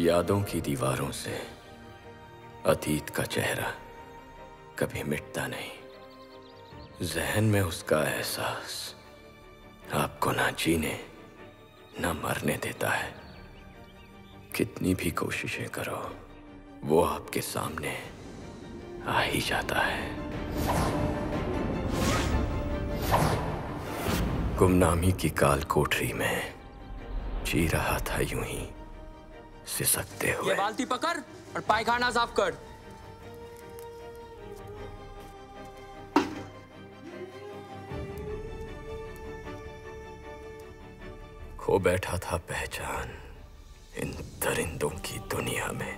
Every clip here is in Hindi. यादों की दीवारों से अतीत का चेहरा कभी मिटता नहीं। जहन में उसका एहसास आपको ना जीने ना मरने देता है। कितनी भी कोशिशें करो वो आपके सामने आ ही जाता है। गुमनामी की काल कोठरी में जी रहा था यूं ही सिसकते हुए। ये बाल्टी पकड़ और पायखाना साफ कर। खो बैठा था पहचान इन दरिंदों की दुनिया में।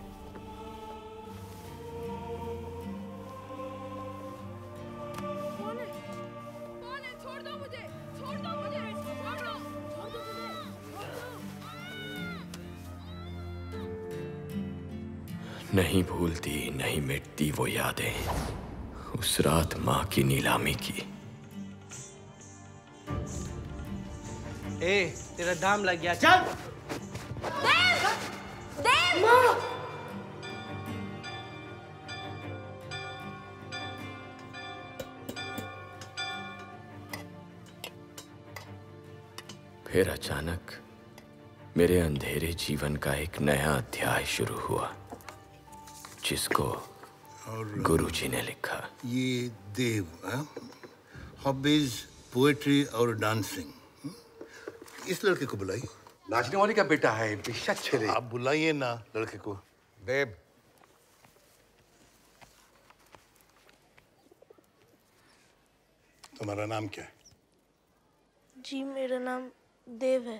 कौन है? छोड़ दो मुझे, छोड़ दो मुझे, छोड़ दो, छोड़ दो मुझे। नहीं भूलती नहीं मिटती वो यादें उस रात माँ की नीलामी की। ए तेरा दाम लग गया, चल। देव! देव! माँ! फिर अचानक मेरे अंधेरे जीवन का एक नया अध्याय शुरू हुआ जिसको गुरुजी ने लिखा। ये देव हॉबीज पोएट्री और डांसिंग। इस लड़के को बुलाइए, नाचने वाले का बेटा है, बेशक आप बुलाइए ना लड़के को। देव, तुम्हारा नाम क्या है? जी मेरा नाम देव है,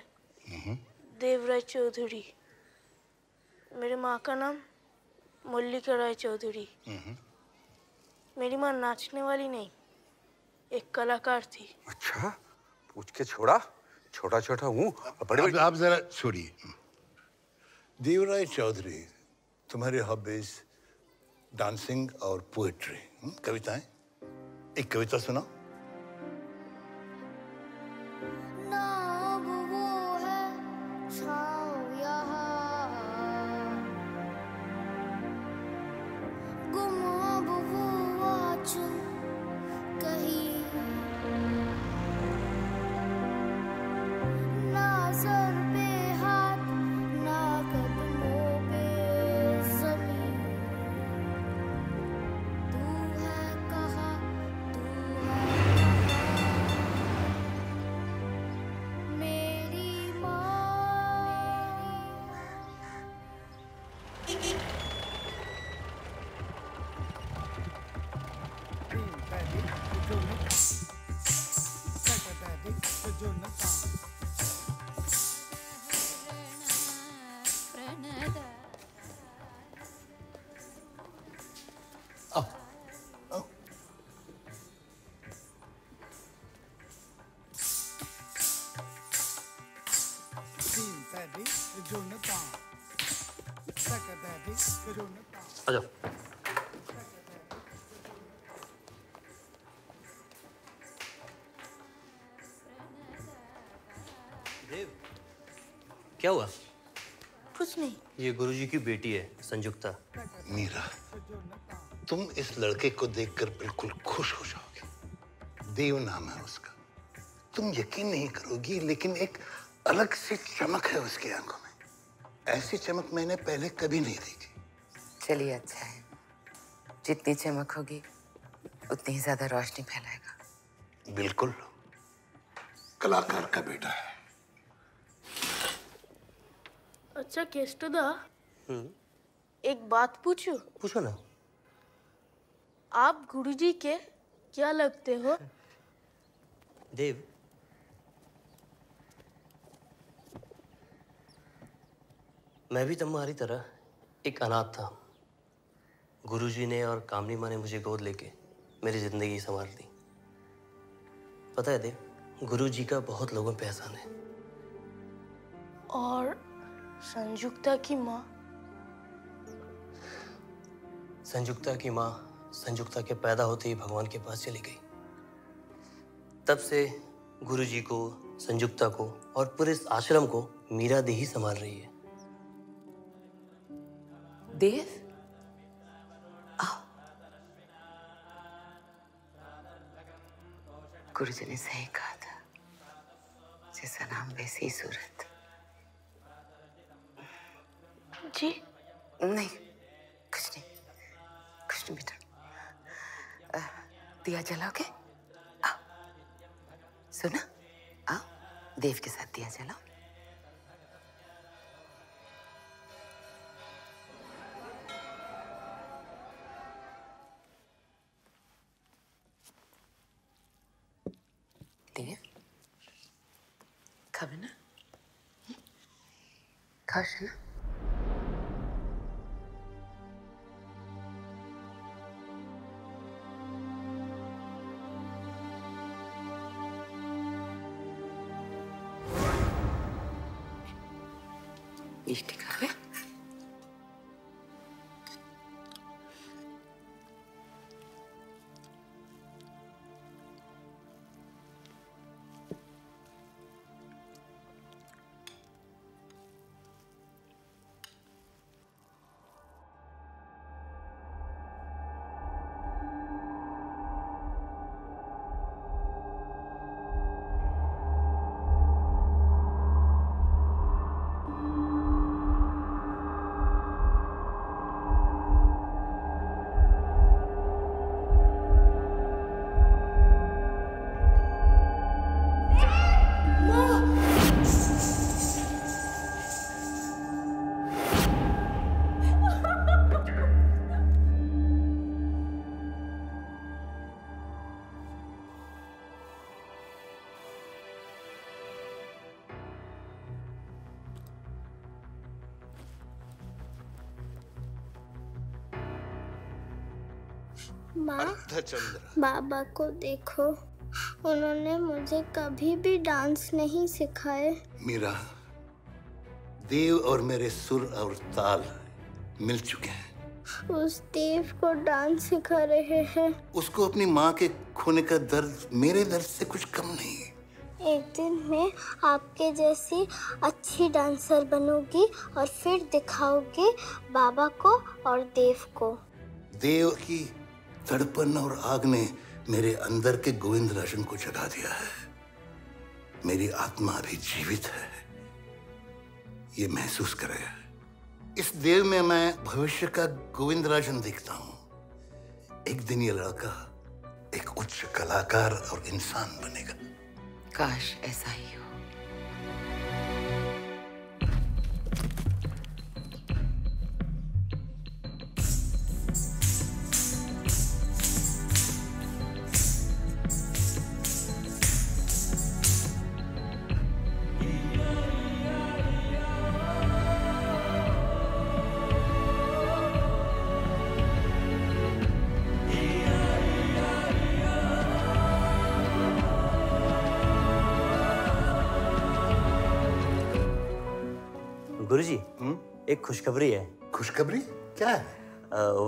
देवराज चौधरी। मेरे माँ का नाम मल्लिका राय चौधरी। मेरी माँ नाचने वाली नहीं, एक कलाकार थी। अच्छा, पूछ के छोड़ा? छोटा छोटा हूँ। आप जरा छोड़िए। देवराय चौधरी, तुम्हारे हॉबीज डांसिंग और पोएट्री, कविताएं। एक कविता सुनाओ। नाम वो है छाँव यहाँ, गुमाब वो आँचू कहीं, सर पे हाथ ना कदमों पे ज़मीन। तू है कहाँ, तू है मेरी माँ। क्या हुआ? कुछ नहीं। ये गुरुजी की बेटी है संजुक्ता। मीरा, तुम इस लड़के को देखकर बिल्कुल खुश हो जाओगे। देव नाम है उसका। तुम यकीन नहीं करोगी लेकिन एक अलग सी चमक है उसकी आंखों में। ऐसी चमक मैंने पहले कभी नहीं देखी। चलिए अच्छा है, जितनी चमक होगी उतनी ही ज्यादा रोशनी फैलाएगा। बिल्कुल, कलाकार का बेटा है। अच्छा केस्टोदा, एक बात पूछूं? पूछो ना। आप गुरुजी के क्या लगते हो? देव। मैं भी तुम्हारी तरह एक अनाथ था। गुरुजी ने और कामनी माँ ने मुझे गोद लेके मेरी जिंदगी संवार दी। पता है देव, गुरुजी का बहुत लोगों पे एहसान है। और संजुक्ता की माँ? संजुक्ता की माँ संजुक्ता के पैदा होते ही भगवान के पास चली गई। तब से गुरुजी को, संजुक्ता को और पूरे आश्रम को मीरा दी ही संभाल रही है। देव, आओ। गुरुजी ने सही कहा था, जैसा नाम वैसी ही सूरत। जी नहीं, कुछ नहीं, कुछ नहीं बेटा। दिया जलाओगे? आओ सुना, आओ देव के साथ दिया जलाओ। Kaşını. İçti kahve. बाबा को देखो, उन्होंने मुझे कभी भी डांस नहीं सिखाए। मीरा, देव और मेरे सुर और ताल मिल चुके हैं। उस देव को डांस सिखा रहे हैं। उसको अपनी माँ के खोने का दर्द मेरे दर्द से कुछ कम नहीं है। एक दिन मैं आपके जैसी अच्छी डांसर बनूंगी और फिर दिखाऊंगी बाबा को और देव को। देव की तड़पन और आग ने मेरे अंदर के गोविंदराज को जगा दिया है। मेरी आत्मा अभी जीवित है, ये महसूस करें। इस देव में मैं भविष्य का गोविंदराज देखता हूँ। एक दिन ये लड़का एक उच्च कलाकार और इंसान बनेगा। काश ऐसा ही हो। गुरुजी, एक खुशखबरी है। खुशखबरी? क्या है?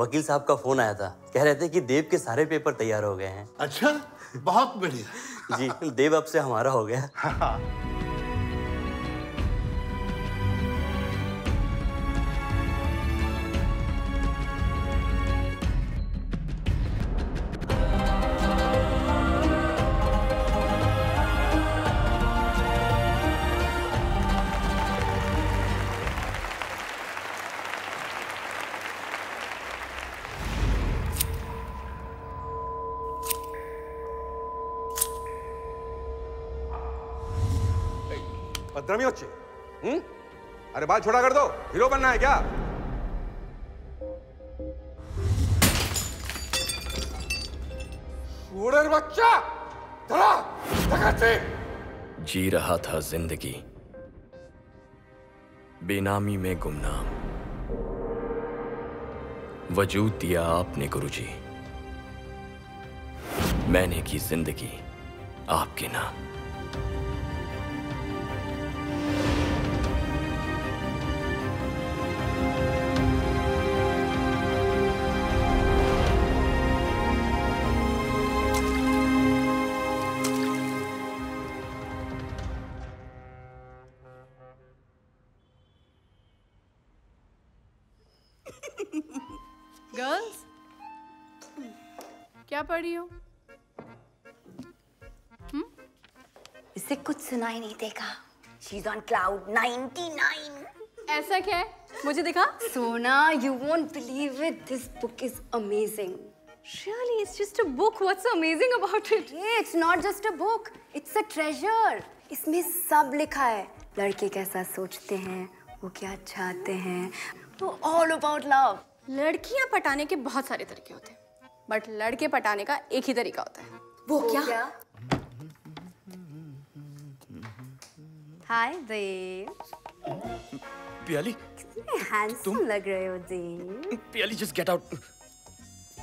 वकील साहब का फोन आया था, कह रहे थे कि देव के सारे पेपर तैयार हो गए हैं। अच्छा, बहुत बढ़िया। जी, देव अब से हमारा हो गया। अरे बात छोटा कर दो, हीरो बनना है क्या? छोड़र बच्चा, जी रहा था जिंदगी बेनामी में गुमनाम। वजूद दिया आपने गुरुजी, मैंने की जिंदगी आपके नाम। गर्ल्स क्या पढ़ रही हो? इसे कुछ सुनाई नहीं देखा। She is on cloud 99. ऐसा क्या है? मुझे दिखा। सोना, you won't believe it. This book is amazing. Really, it's just a book. What's so amazing about it? Hey, it's not just a book. It's a treasure. इसमें सब लिखा है। लड़के कैसा सोचते हैं, वो क्या चाहते हैं, वो all about love. लड़कियाँ पटाने के बहुत सारे तरीके होते हैं, बट लड़के पटाने का एक ही तरीका होता है। वो क्या? हाय देव। प्याली। कितने हैंडसम लग रहे हो देव। प्याली just get out.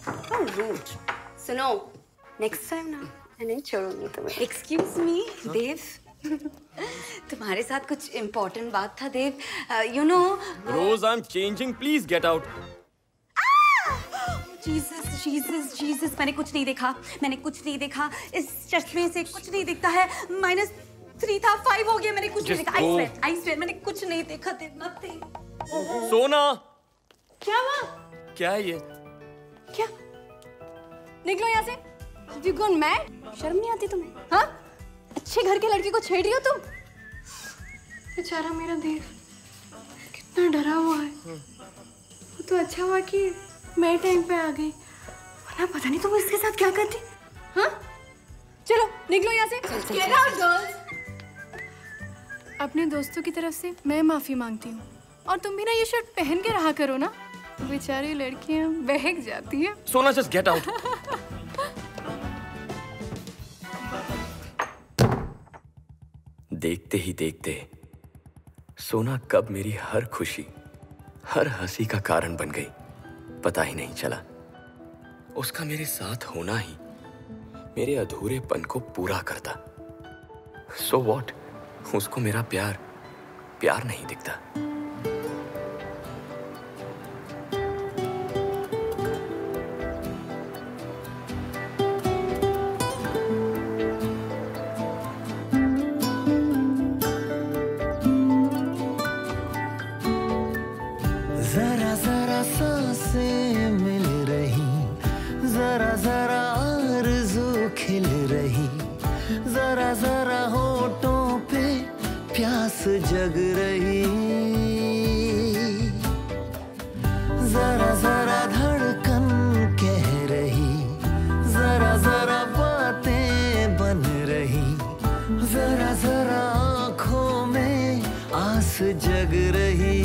Oh rude. सुनो, next time ना, नहीं छोडूंगी तुम्हें। Excuse me, देव। तुम्हारे साथ कुछ important बात था देव। You know. Rose, I'm changing. Please get out. Jesus, Jesus, Jesus. मैंने कुछ नहीं देखा. मैंने कुछ नहीं देखा. इस चश्मे से कुछ नहीं दिखता है. Minus 3 था, 5 हो गया. मैंने कुछ नहीं देखा. I swear, मैंने कुछ नहीं देखा. सोना, क्या हुआ? क्या है ये? क्या? निकलो यहाँ से. You gone mad? शर्म नहीं आती तुम्हें? हाँ? अच्छे घर के लड़के को छेड़ रही हो तुम? बेचारा मेरा देव कितना डरा हुआ है. वो तो अच्छा हुआ कि मैं टाइम पे आ गई, वरना पता नहीं तुम इसके साथ क्या करती. हाँ? चलो निकलो यहाँ से. Get out girls. अपने दोस्तों की तरफ से मैं माफी मांगती हूँ, और तुम भी ना ये शर्ट पहन के रहा करो ना, बेचारी लड़कियाँ बहक जाती हैं. सोना just get out. देखते ही देखते सोना कब मेरी हर खुशी, हर हंसी का कारण बन गई, पता ही नहीं चला. उसका मेरे साथ होना ही मेरे अधूरेपन को पूरा करता. So what? उसको मेरा प्यार प्यार नहीं दिखता. जरा जरा सांसें मिल रही, जरा जरा आरज़ू खिल रही, जरा जरा होठों पे प्यास जग रही, जरा जरा धड़कन कह रही, जरा जरा बातें बन रही, जरा जरा आँखों में आस जग रही.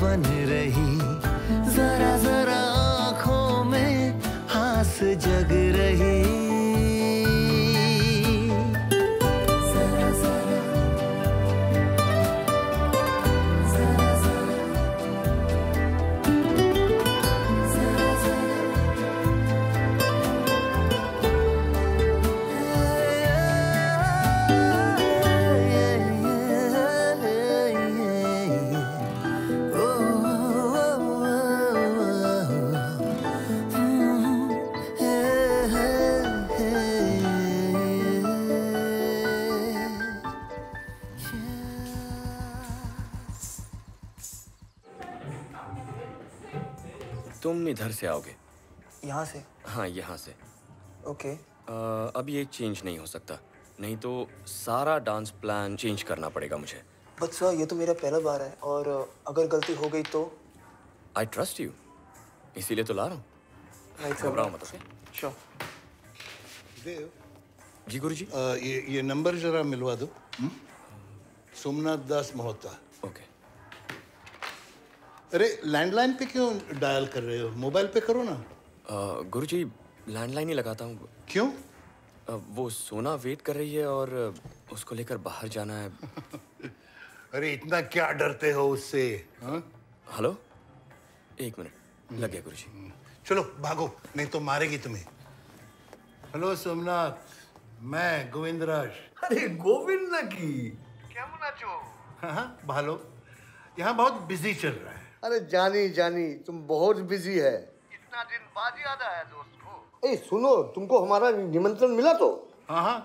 बने तुम इधर से आओगे। यहाँ से? हाँ, यहाँ से। ओके। अब ये चेंज नहीं हो सकता, नहीं तो सारा डांस प्लान चेंज करना पड़ेगा मुझे। बट सर, ये तो मेरा पहला बार है और अगर गलती हो गई तो? आई ट्रस्ट यू, इसीलिए तो ला रहा हूँ। घबराओ मत। श्योर। देव जी। गुरुजी, ये नंबर जरा मिलवा दो। सोमनाथ दास महोता। ओके। अरे लैंडलाइन पे क्यों डायल कर रहे हो, मोबाइल पे करो ना। गुरुजी लैंडलाइन ही लगाता हूँ। क्यों? वो सोना वेट कर रही है और उसको लेकर बाहर जाना है। अरे इतना क्या डरते हो उससे? हेलो, एक मिनट लग गया गुरुजी। चलो भागो, नहीं तो मारेगी तुम्हें। हेलो सोमनाथ, मैं गोविंदराज। अरे गोविंद ना की क्या मुनाचो? हाँ भालो, यहाँ बहुत बिजी चल रहा है। अरे जानी तुम बहुत बिजी है। इतना दिन बाद याद आया दोस्त को। ए सुनो, तुमको हमारा निमंत्रण मिला तो? हाँ,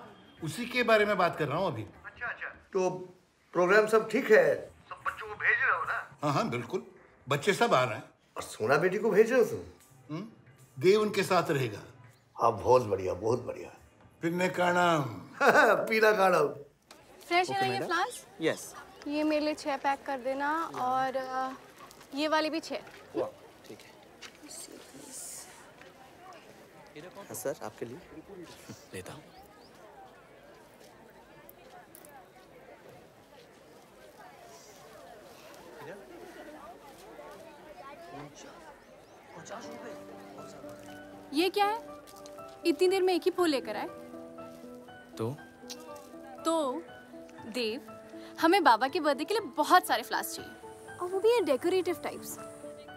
उसी के बारे में बात कर रहा हूँ अभी। अच्छा, तो प्रोग्राम सब ठीक है? सब बच्चों को भेज रहे हो ना? हाँ, बिल्कुल, बच्चे सब आ रहे हैं। और सोना बेटी को भेज रहे हो तुम? देव उनके साथ रहेगा। हाँ, बहुत बढ़िया। पीने का नाम पीना का नाम। फ्रेश है ये फ्लावर्स? यस। ये मेरे लिए 6 पैक कर देना और ये वाली भी 6। ठीक है सर, आपके लिए लेता हूँ। ये क्या है, इतनी देर में एक ही फूल लेकर आए? तो देव, हमें बाबा के बर्थडे के लिए बहुत सारे फ्लावर्स चाहिए और वो भी ये डेकोरेटिव टाइप्स।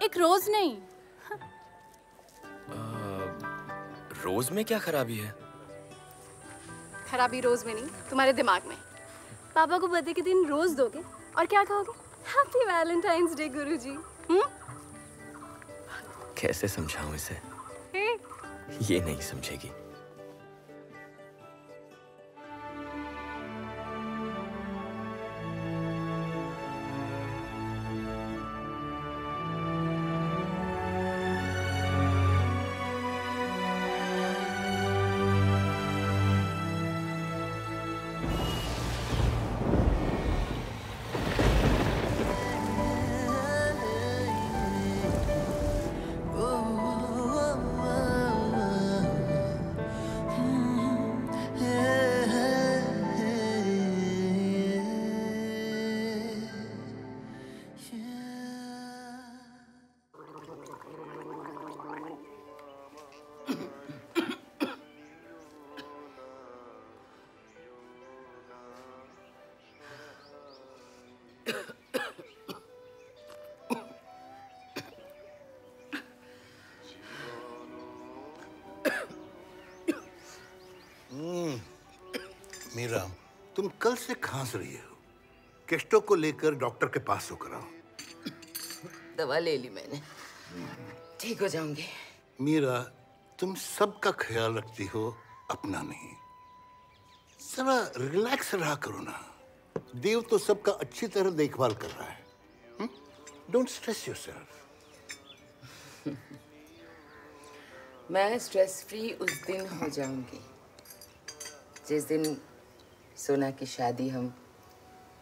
एक रोज नहीं। रोज में क्या खराबी है? खराबी रोज में नहीं, तुम्हारे दिमाग में। पापा को बर्थडे के दिन रोज दोगे और क्या कहोगे? हैप्पी वैलेंटाइंस डे गुरुजी। कैसे समझाऊं इसे? ये नहीं समझेगी। मीरा, तुम कल से खांस रही हो। केस्टो को लेकर डॉक्टर के पास होकर आओ। दवा ले ली मैंने, ठीक हो जाऊंगी। मीरा, तुम सबका ख्याल रखती हो, अपना नहीं। जरा रिलैक्स रहा करो ना। देव तो सबका अच्छी तरह देखभाल कर रहा है। Don't stress yourself. मैं स्ट्रेस फ्री उस दिन हो जाऊंगी जिस दिन सोना की शादी हम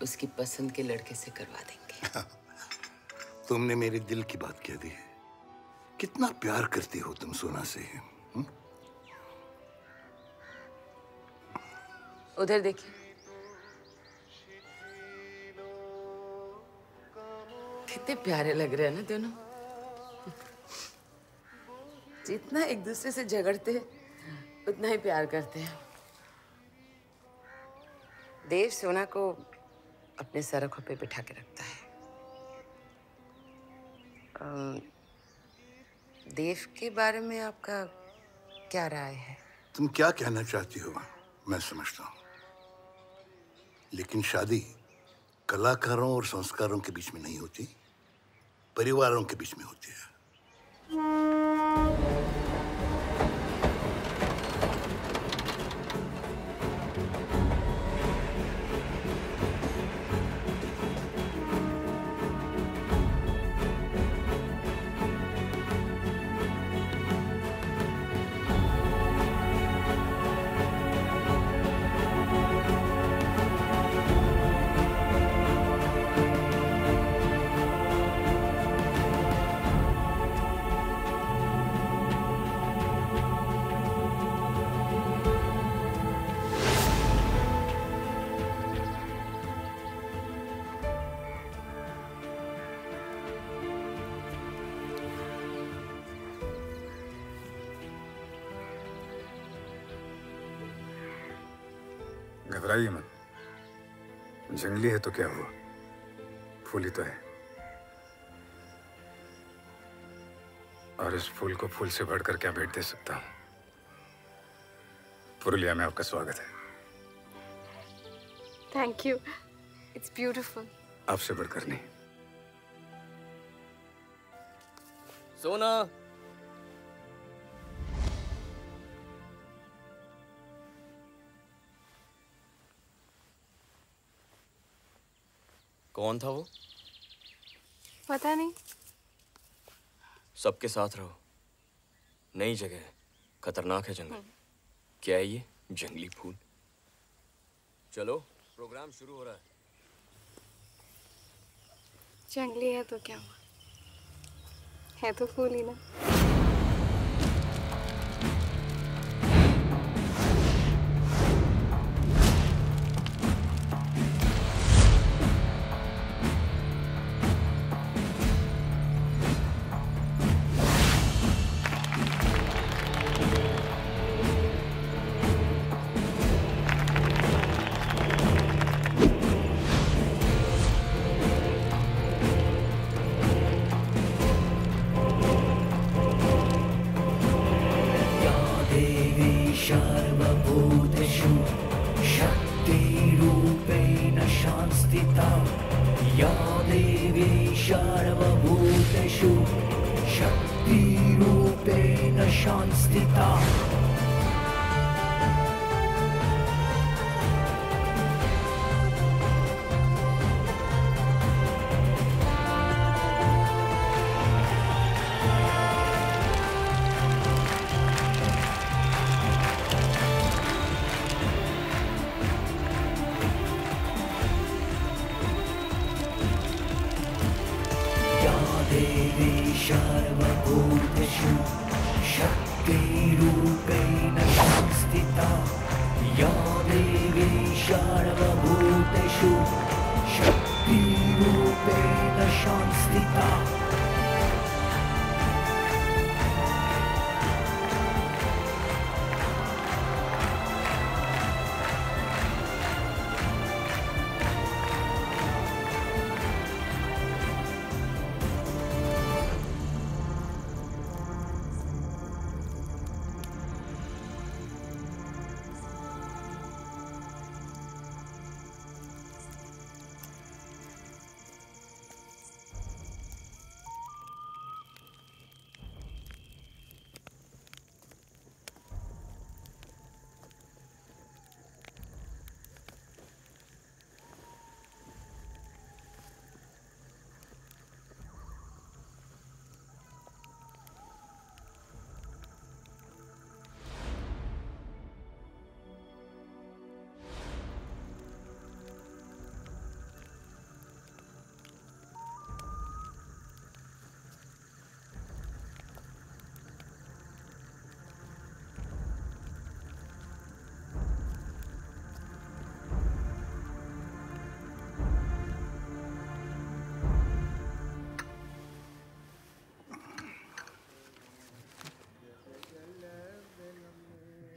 उसकी पसंद के लड़के से करवा देंगे। तुमने मेरे दिल की बात कह दी है। कितना प्यार करती हो तुम सोना से। उधर देखिए। कितने प्यारे लग रहे हैं ना दोनों। जितना एक दूसरे से झगड़ते हैं, उतना ही प्यार करते हैं। देव सोना को अपने सरखों पे बिठा के रखता है। देव के बारे में आपका क्या राय है? तुम क्या कहना चाहती हो मैं समझता हूँ, लेकिन शादी कलाकारों और संस्कारों के बीच में नहीं होती, परिवारों के बीच में होती है। घबराइए मत, जंगली है तो क्या हुआ, फूली तो है। और इस फूल को फूल से बढ़कर क्या भेंट दे सकता हूँ। पुरुलिया में आपका स्वागत है। Thank you, it's beautiful. आपसे बढ़कर नहीं। सोना, कौन था वो? पता नहीं। सबके साथ रहो, नई जगह है, खतरनाक है जंगल। क्या है ये जंगली फूल? चलो प्रोग्राम शुरू हो रहा है। जंगली है तो क्या हुआ, है तो फूल ही ना।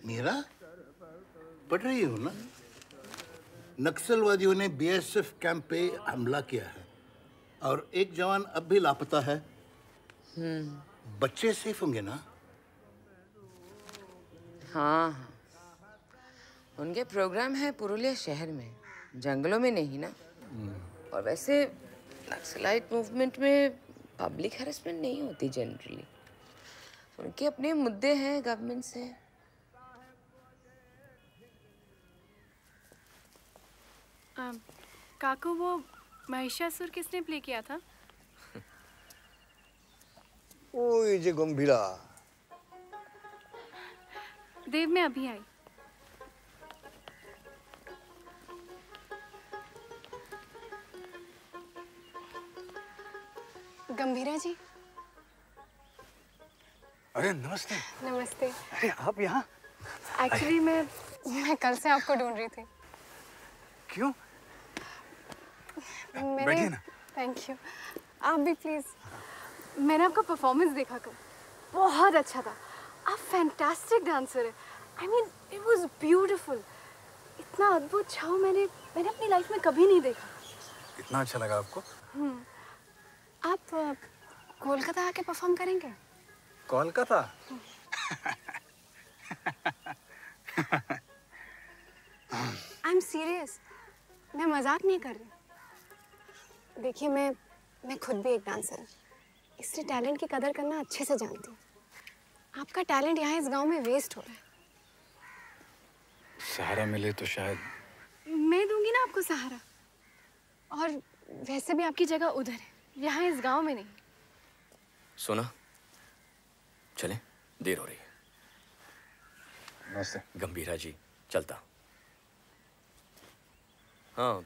मीरा, पढ़ रही हो ना, नक्सलवादियों ने बीएसएफ कैंप पे हमला किया है और एक जवान अब भी लापता है। बच्चे सेफ होंगे ना? हाँ, उनके प्रोग्राम है पुरुलिया शहर में, जंगलों में नहीं ना। और वैसे नक्सलाइट मूवमेंट में पब्लिक हैरेसमेंट नहीं होती जनरली, उनके अपने मुद्दे हैं गवर्नमेंट से। काकू, वो महिषासुर किसने प्ले किया था? ओ ये जे गंभीरा, देव में अभी आई। गंभीरा जी। अरे नमस्ते। नमस्ते। अरे आप यहाँ? एक्चुअली मैं कल से आपको ढूंढ रही थी। क्यों? मैंने, थैंक यू, आप भी प्लीज। मैंने आपका परफॉर्मेंस देखा कल, बहुत अच्छा था। आप फैंटास्टिक डांसर है, I mean it was beautiful. इतना अद्भुत छाव मैंने अपनी लाइफ में कभी नहीं देखा। इतना अच्छा लगा आपको? आप कोलकाता आके परफॉर्म करेंगे? कोलकाता? आई एम सीरियस, मैं मजाक नहीं कर रही। देखिए मैं खुद भी एक डांसर हूँ, इसलिए टैलेंट की कदर करना अच्छे से जानती हूँ। आपका टैलेंट यहाँ इस गांव में वेस्ट हो रहा है। सहारा मिले तो शायद। मैं दूंगी ना आपको सहारा, और वैसे भी आपकी जगह उधर है, यहाँ इस गांव में नहीं। सोना चले, देर हो रही है। नमस्ते गंभीरा जी, चलता। हाँ,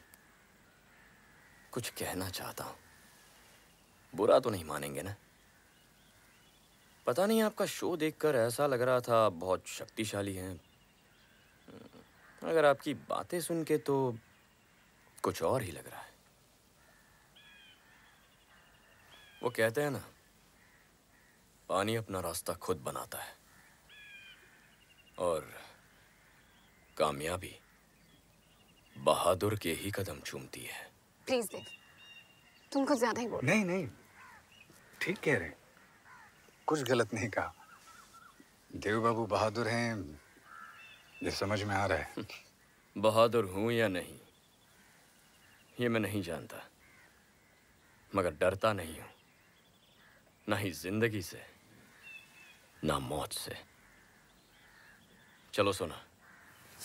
कुछ कहना चाहता हूँ, बुरा तो नहीं मानेंगे ना? पता नहीं आपका शो देखकर ऐसा लग रहा था आप बहुत शक्तिशाली हैं, अगर आपकी बातें सुन के तो कुछ और ही लग रहा है। वो कहते हैं ना, पानी अपना रास्ता खुद बनाता है और कामयाबी बहादुर के ही कदम चूमती है। प्लीज देव, तुम कुछ ज्यादा ही बोल। नहीं नहीं, ठीक कह रहे, कुछ गलत नहीं कहा। देव बाबू बहादुर हैं, ये समझ में आ रहा है। बहादुर हूं या नहीं ये मैं नहीं जानता, मगर डरता नहीं हूं, ना ही जिंदगी से ना मौत से। चलो सोना।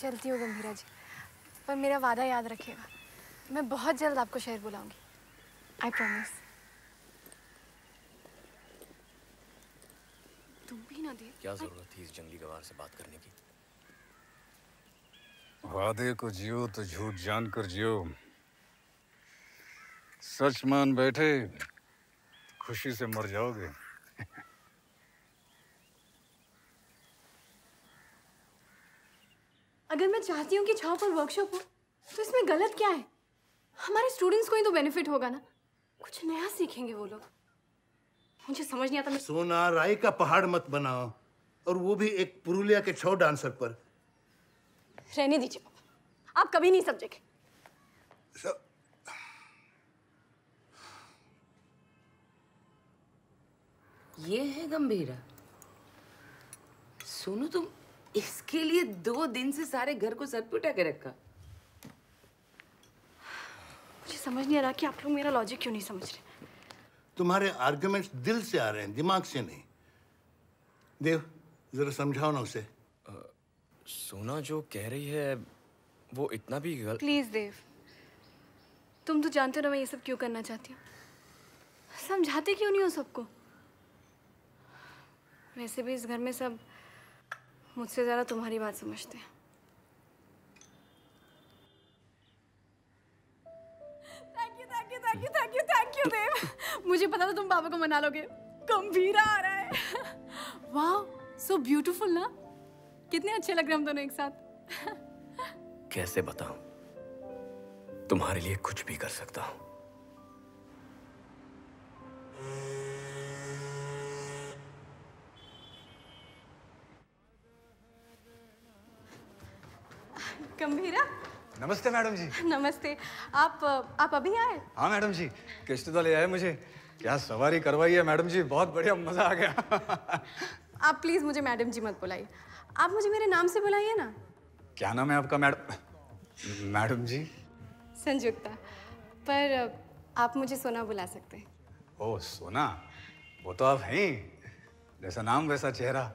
चलती हूँ गंभीरा जी, पर मेरा वादा याद रखिएगा, मैं बहुत जल्द आपको शहर बुलाऊंगी। I promise. तुम भी ना दे। क्या जरूरत थी इस जंगली गवार से बात करने की? वादे को जियो तो झूठ जानकर जियो, सच मान बैठे खुशी से मर जाओगे। अगर मैं चाहती हूँ कि छाव पर वर्कशॉप हो तो इसमें गलत क्या है? हमारे स्टूडेंट्स को ही तो बेनिफिट होगा ना, कुछ नया सीखेंगे वो लोग। मुझे समझ नहीं आता। मैं सोना, राय का पहाड़ मत बनाओ, और वो भी एक पुरुलिया के छाव डांसर पर। रहने दीजिए पापा, आप कभी नहीं समझेंगे। ये है गंभीरा। सोनू, तुम इसके लिए 2 दिन से सारे घर को सर पे उठा के रखा। मुझे समझ नहीं आ रहा कि आप लोग मेरा लॉजिक क्यों नहीं समझ रहे। तुम्हारे आर्गुमेंट्स दिल से आ रहे हैं, दिमाग से नहीं। देव जरा समझाओ ना उसे। सोना जो कह रही है वो इतना भी गलत। प्लीज देव, तुम तो जानते हो ना मैं ये सब क्यों करना चाहती हूँ। समझाते क्यों नहीं हो सबको? वैसे भी इस घर में सब मुझसे ज्यादा तुम्हारी बात समझते हैं। Thank you thank you thank you thank you thank you Dev. मुझे पता था तुम बाबा को मना लोगे। गंभीरा आ रहा है। वाह, सो ब्यूटीफुल ना, कितने अच्छे लग रहे हम दोनों एक साथ। कैसे बताऊं, तुम्हारे लिए कुछ भी कर सकता हूं। गंभीरा। नमस्ते मैडम जी। नमस्ते। आप अभी आए? हाँ मैडम जी, किश्त तो ले आए मुझे। क्या सवारी करवाई है मैडम जी, बहुत बढ़िया, मजा आ गया। आप प्लीज मुझे मैडम जी मत बुलाइए, आप मुझे मेरे नाम से बुलाइए ना। क्या नाम है आपका मैडम? मैडम जी संजुक्ता, पर आप मुझे सोना बुला सकते हैं। ओह सोना, वो तो आप हैं, जैसा नाम वैसा चेहरा।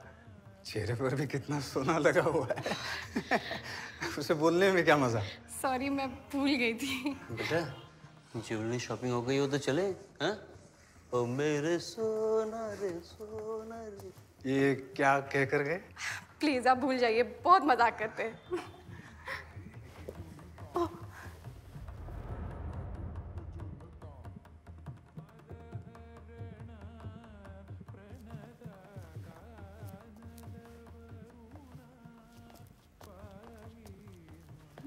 चेहरे पर भी कितना सोना लगा हुआ है। उसे बोलने में क्या मजा। सॉरी मैं भूल गई थी। बेटा ज्वेलरी शॉपिंग हो गई हो तो चले? हाँ ओ मेरे सोना रे सोना रे। ये क्या कह कर गए? प्लीज आप भूल जाइए, बहुत मजाक करते हैं।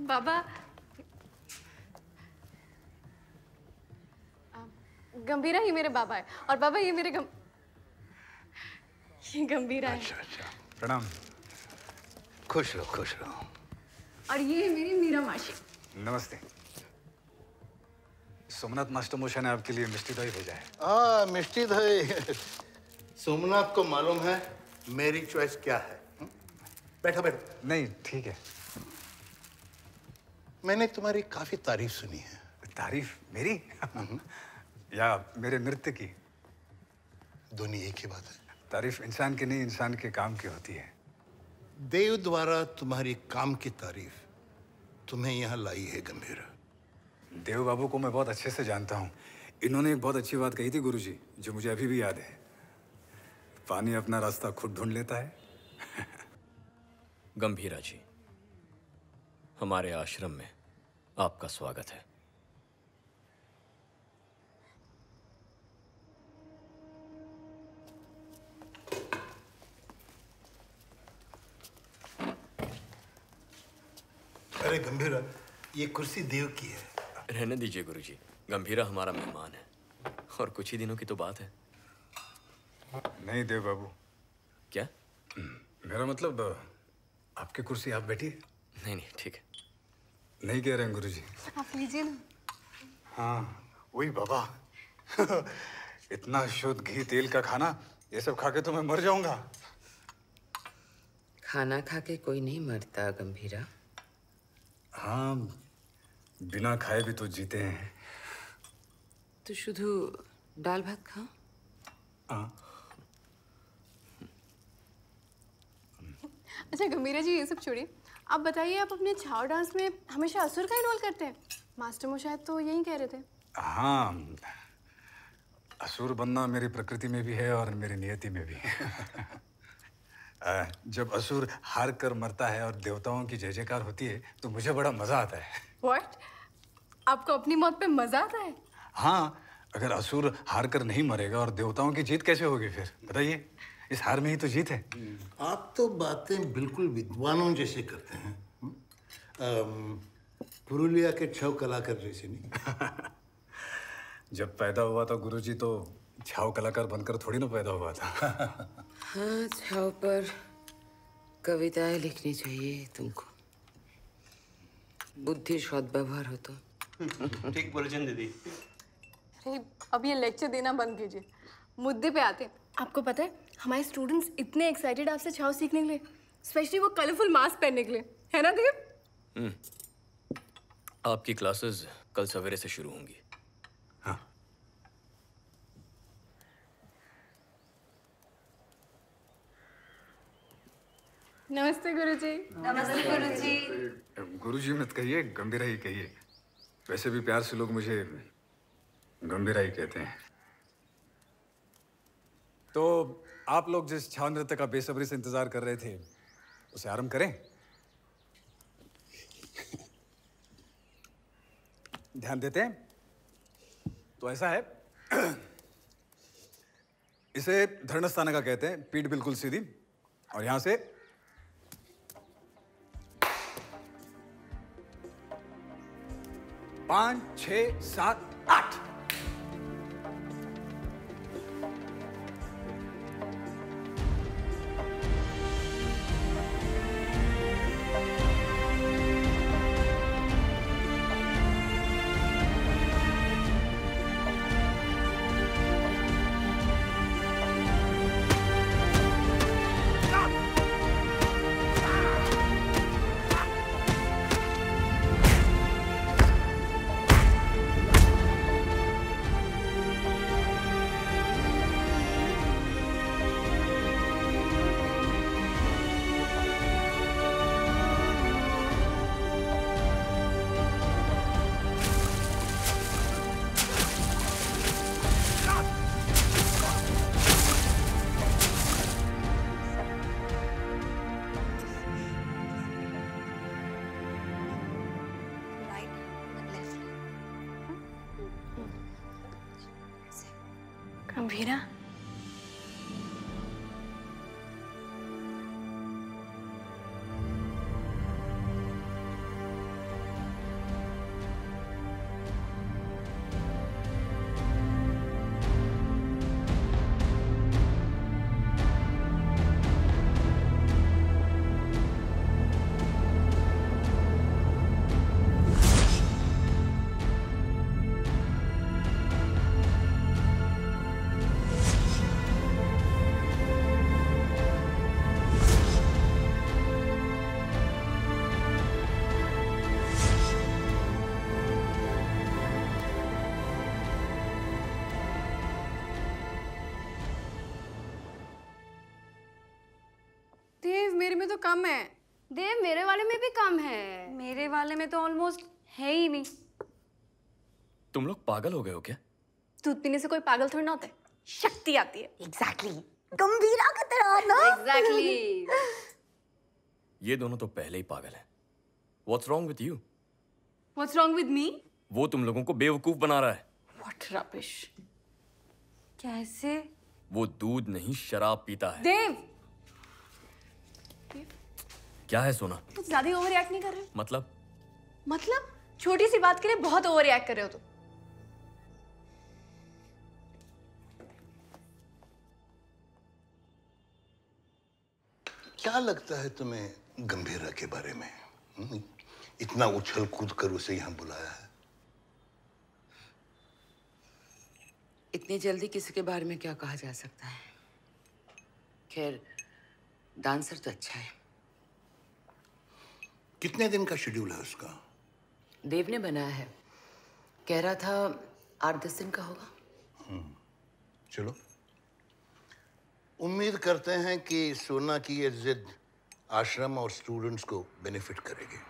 बाबा, गंभीरा ही मेरे बाबा है और बाबा ये मेरे गंभीरा है। अच्छा अच्छा, प्रणाम। खुश रहो खुश रहो। और ये है मेरी मीरा मासी। नमस्ते। सोमनाथ मास्टर मोशा ने आपके लिए मिष्टी दही भेजा है। हाँ मिष्टी दही। सोमनाथ को मालूम है मेरी चॉइस क्या है। बैठो बैठो। नहीं ठीक है। मैंने तुम्हारी काफी तारीफ सुनी है। तारीफ मेरी या मेरे नृत्य की? दोनों एक ही बात है। तारीफ इंसान की नहीं, इंसान के काम की होती है। देव द्वारा तुम्हारी काम की तारीफ तुम्हें यहाँ लाई है गंभीरा। देव बाबू को मैं बहुत अच्छे से जानता हूँ। इन्होंने एक बहुत अच्छी बात कही थी गुरुजी, जो मुझे अभी भी याद है। पानी अपना रास्ता खुद ढूंढ लेता है। गंभीरा जी, हमारे आश्रम में आपका स्वागत है। अरे गंभीरा, ये कुर्सी देव की है। रहने दीजिए गुरुजी, गंभीरा हमारा मेहमान है और कुछ ही दिनों की तो बात है। नहीं देव बाबू। क्या? मेरा मतलब आपकी कुर्सी आप बैठिए। नहीं नहीं ठीक है। नहीं कह रहे हैं गुरुजी। आप लीजिए ना। हाँ वही बाबा। इतना शुद्ध घी तेल का खाना, ये सब खा के तो मैं मर जाऊंगा। खाना खा के कोई नहीं मरता गंभीरा। हाँ, बिना खाए भी तो जीते हैं। तो शुधु दाल भात खाओ। हाँ। अच्छा गंभीरा जी ये सब छोड़िए, आप बताइए, आप अपने छाव डांस में हमेशा असुर का ही रोल करते हैं? मास्टर मोशायद तो यही कह रहे थे। हाँ, असुर बनना मेरी प्रकृति में भी है और मेरी नियति में भी है। जब असुर हार कर मरता है और देवताओं की जय जयकार होती है तो मुझे बड़ा मजा आता है। What? आपको अपनी मौत पे मजा आता है? हाँ, अगर असुर हार कर नहीं मरेगा और देवताओं की जीत कैसे होगी फिर? बताइए, इस हार में ही तो जीत है। आप तो बातें बिल्कुल विद्वानों जैसे करते हैं। पुरुलिया के छाऊ कलाकार जैसे नहीं। जब पैदा हुआ था गुरुजी तो छाऊ कलाकार बनकर थोड़ी ना पैदा हुआ था। हाँ, छाव पर कविताएं लिखनी चाहिए तुमको। बुद्धि सद्व्यवहार हो तो। ठीक बोलचन दीदी। अरे अब ये लेक्चर देना बंद कीजिए, मुद्दे पे आते। आपको पता है हमारे स्टूडेंट्स इतने एक्साइटेड आपसे छाव सीखने के लिए, स्पेशली वो कलरफुल मास्क पहनने के लिए, है ना देव? आपकी क्लासेस कल सवेरे से शुरू होंगी। नमस्ते गुरुजी। नमस्ते गुरुजी। गुरुजी मत कहिए, गंभीरा ही कहिए। वैसे भी प्यार से लोग मुझे गंभीरा ही कहते हैं। तो आप लोग जिस छाव नृत्य का बेसब्री से इंतजार कर रहे थे, उसे आरंभ करें? ध्यान देते हैं। तो ऐसा है, इसे धरणस्थान का कहते हैं। पीठ बिल्कुल सीधी और यहां से पांच, छह, सात, आठ। गंभीरा, में तो कम है। देव मेरे वाले में भी कम है। मेरे वाले में तो ऑलमोस्ट है ही नहीं। तुम लोग पागल हो गए हो क्या? दूध पीने से कोई पागल थोड़ी ना होता है, शक्ति आती है। एग्जैक्टली गंभीरा की तरह ना। एग्जैक्टली ये दोनों तो पहले ही पागल है। What's wrong with you? What's wrong with me? वो तुम लोगों को बेवकूफ बना रहा है। What rubbish? कैसे? वो दूध नहीं शराब पीता है। देव क्या है सोना? तुम ज़्यादा ही ओवरएक्ट नहीं कर रहे हो? मतलब छोटी सी बात के लिए बहुत ओवरएक्ट कर रहे हो तुम। क्या लगता है तुम्हें गंभीरा के बारे में? इतना उछल कूद कर उसे यहाँ बुलाया है। इतनी जल्दी किसी के बारे में क्या कहा जा सकता है? खैर डांसर तो अच्छा है। कितने दिन का शेड्यूल है उसका? देव ने बनाया है, कह रहा था 8-10 दिन का होगा। चलो उम्मीद करते हैं कि सोना की ये जिद आश्रम और स्टूडेंट्स को बेनिफिट करेगी।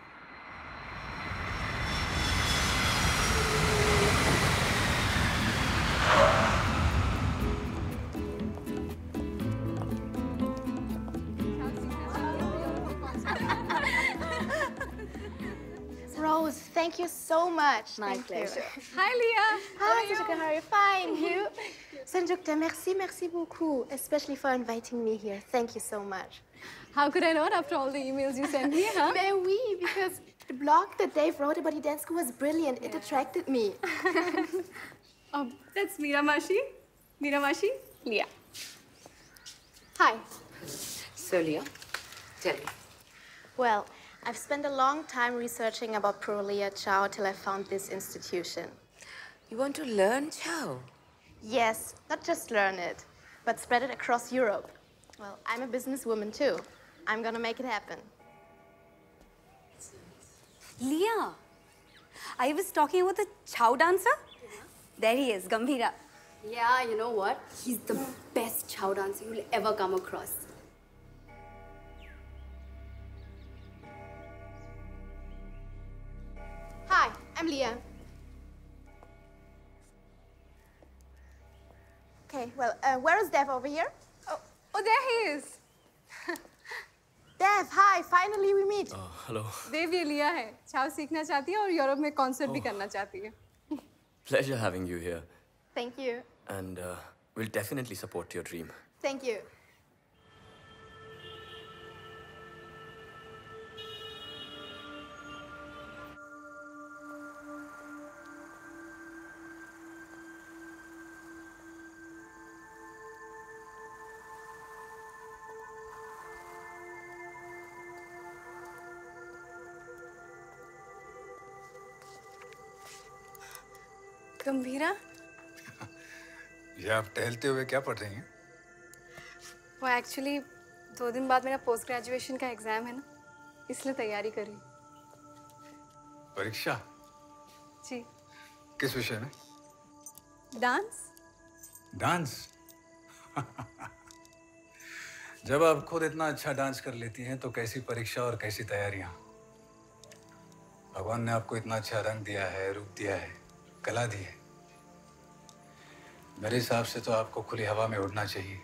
Rose, thank you so much. My pleasure. Hi Leah. Hi Sanjukta, how are you? Fine. You? Sanjukta, merci beaucoup, especially for inviting me here. Thank you so much. How could I not after all the emails you sent me, huh? Oui, because the blog that Dave wrote about dance school was brilliant. Yeah. It attracted me. That's Meera Mashi. Meera Mashi, Leah. Hi. So Leah, tell me. Well, I've spent a long time researching about Purulia Chhau till I found this institution. You want to learn Chhau? Yes, not just learn it, but spread it across Europe. Well, I'm a businesswoman too. I'm gonna make it happen. Leah, I was talking about the Chhau dancer. Yeah. There he is, Gambhira. Yeah, you know what? He's the best Chhau dancer you'll ever come across. Hi, I'm Leah. Okay, well, where is Dev over here? Oh, there he is. Dev, hi. Finally we meet. Hello. Dev ये लिया है. चाव सीखना चाहती है और यूरोप में कॉन्सर्ट भी करना चाहती है. Pleasure having you here. Thank you. And we'll definitely support your dream. Thank you. गंभीरा, ये आप टहलते हुए क्या पढ़ रही हैं? वो एक्चुअली 2 दिन बाद मेरा पोस्ट ग्रेजुएशन का एग्जाम है ना, इसलिए तैयारी कर रही हूँ। परीक्षा? जी। किस विषय में? डांस। डांस? जब आप खुद इतना अच्छा डांस कर लेती हैं तो कैसी परीक्षा और कैसी तैयारियाँ? भगवान ने आपको इतना अच्छा रंग दिया है, रूप दिया है, कला दी है। मेरे हिसाब से तो आपको खुली हवा में उड़ना चाहिए,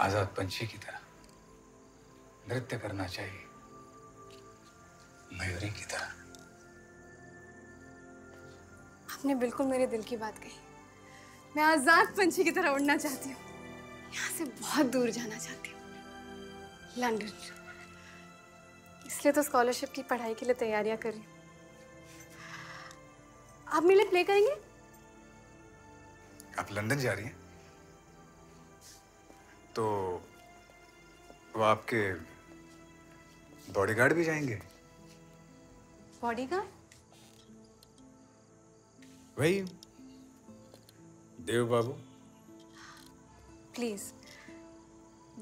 आजाद पंछी की तरह नृत्य करना चाहिए, मयूरी की तरह। आपने बिल्कुल मेरे दिल की बात कही। मैं आजाद पंछी की तरह उड़ना चाहती हूँ, यहाँ से बहुत दूर जाना चाहती हूँ, लंदन। इसलिए तो स्कॉलरशिप की पढ़ाई के लिए तैयारियां कर रही हूँ। आप मेरे लिए प्ले करेंगे? आप लंदन जा रही हैं? तो वो आपके बॉडीगार्ड भी जाएंगे? बॉडीगार्ड? वही देव बाबू। प्लीज,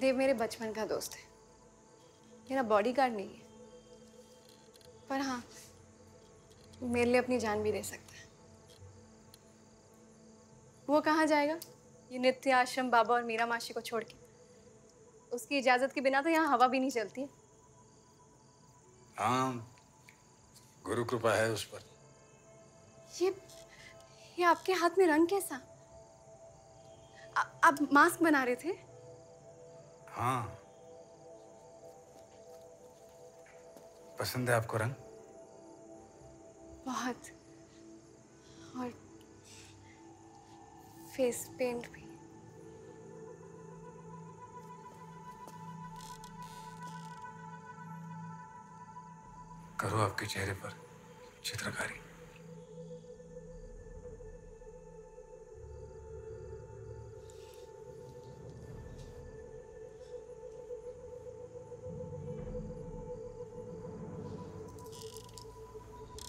देव मेरे बचपन का दोस्त है, मेरा बॉडीगार्ड नहीं है, पर हाँ मेरे लिए अपनी जान भी दे सकता है। वो कहाँ जाएगा? ये नित्याश्रम बाबा और मीरा मासी को छोड़ के। उसकी इजाजत के बिना तो यहाँ हवा भी नहीं चलती है। हाँ, गुरु कृपा है उस पर। ये आपके हाथ में रंग कैसा? आप मास्क बना रहे थे? हाँ। पसंद है आपको रंग? बहुत। और फेस पेंट भी। करो आपके चेहरे पर चित्रकारी।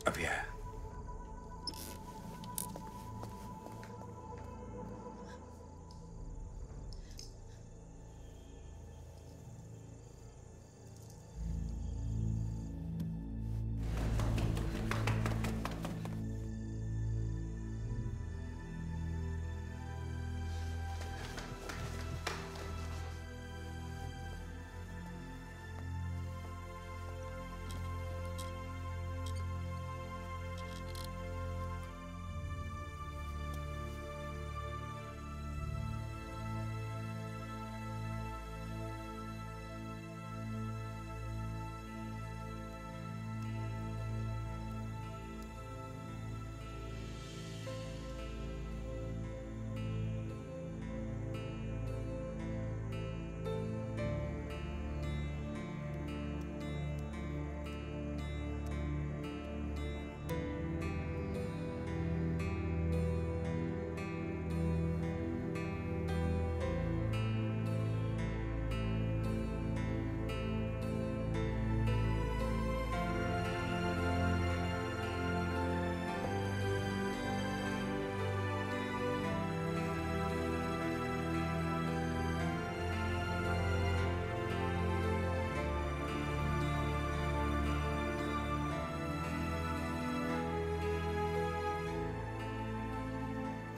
अभी आया।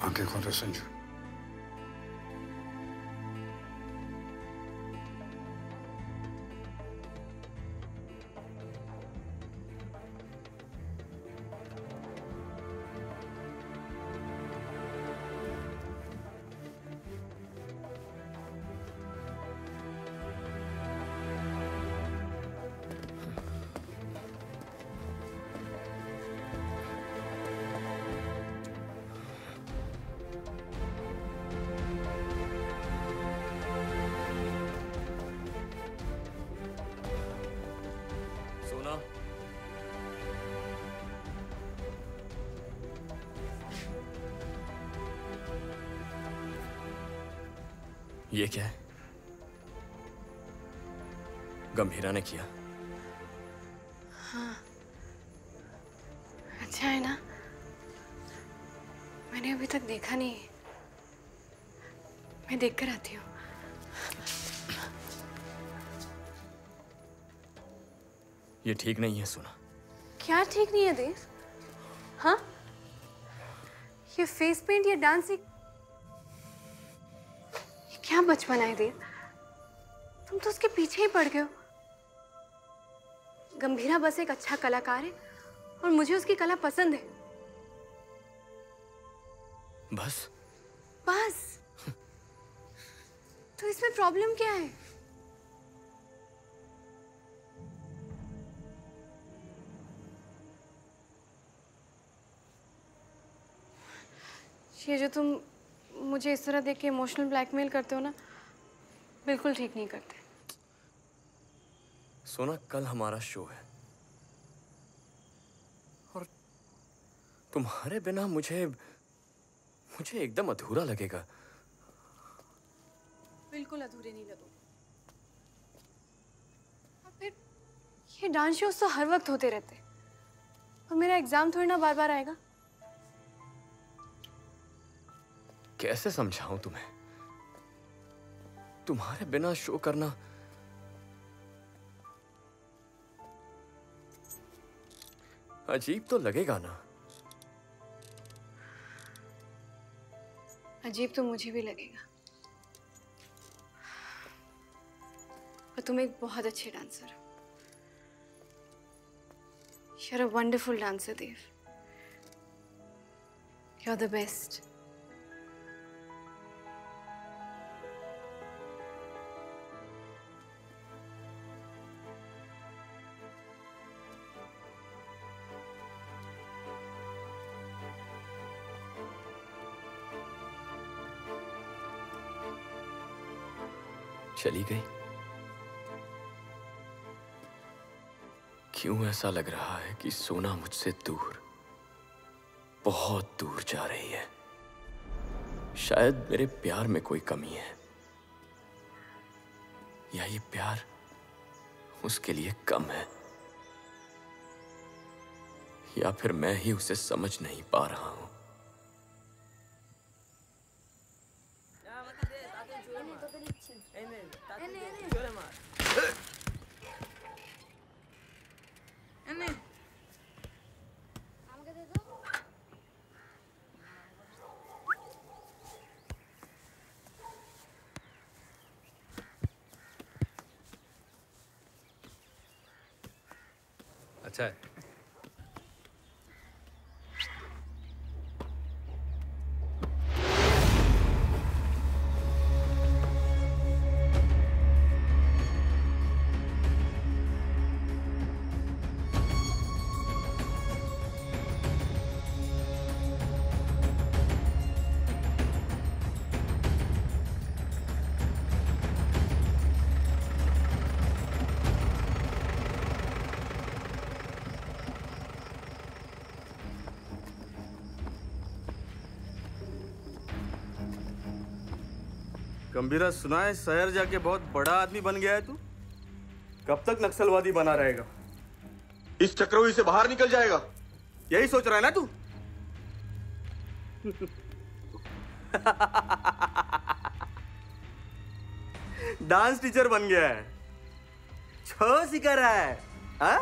आंखें खोल रहे संजू। ये क्या है? गंभीरा ने किया? हाँ, अच्छा है ना? मैंने अभी तक देखा नहीं, मैं देख कर आती हूँ। ये ठीक नहीं है सोना। क्या ठीक नहीं है देव? हाँ, ये फेस पेंट, ये डांस, क्या बचपन है देव? तुम तो उसके पीछे ही पड़ गए हो। गंभीरा बस एक अच्छा कलाकार है और मुझे उसकी कला पसंद है। बस? बस। तो इसमें प्रॉब्लम क्या है? ये जो तुम मुझे इस तरह देख के इमोशनल ब्लैकमेल करते हो ना, बिल्कुल ठीक नहीं करते। सोना, कल हमारा शो है और तुम्हारे बिना मुझे एकदम अधूरा लगेगा। बिल्कुल अधूरे नहीं लगोगे। फिर ये डांस शोज तो हर वक्त होते रहते और मेरा एग्जाम थोड़ी ना बार बार आएगा। कैसे समझाऊं तुम्हें? तुम्हारे बिना शो करना अजीब तो लगेगा ना। अजीब तो मुझे भी लगेगा, पर तुम एक बहुत अच्छे डांसर हो। You're a wonderful dancer, Dev. You're the best. चली गई? क्यों ऐसा लग रहा है कि सोना मुझसे दूर, बहुत दूर जा रही है? शायद मेरे प्यार में कोई कमी है, या ये प्यार उसके लिए कम है, या फिर मैं ही उसे समझ नहीं पा रहा हूं। अच्छा है। गंभीरा, सुना है शहर जाके बहुत बड़ा आदमी बन गया है तू। कब तक नक्सलवादी बना रहेगा? इस चक्रव्यूह से बाहर निकल जाएगा, यही सोच रहा है ना तू? डांस टीचर बन गया है, छो सिखा रहा है। हा?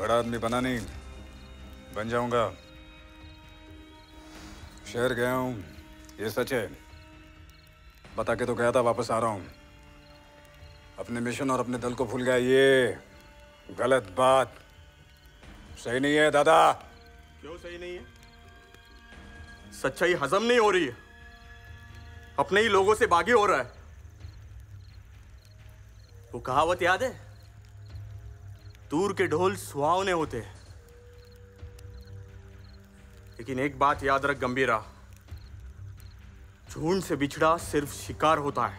बड़ा आदमी बना नहीं, बन जाऊंगा। शहर गया हूं, ये सच है। बता के तो गया था, वापस आ रहा हूँ। अपने मिशन और अपने दल को भूल गया, ये गलत बात सही नहीं है दादा। क्यों सही नहीं है? सच्चाई हजम नहीं हो रही है, अपने ही लोगों से बागी हो रहा है। वो कहावत याद है, दूर के ढोल सुहावने होते हैं। लेकिन एक बात याद रख गंभीरा, झुंड से बिछड़ा सिर्फ शिकार होता है।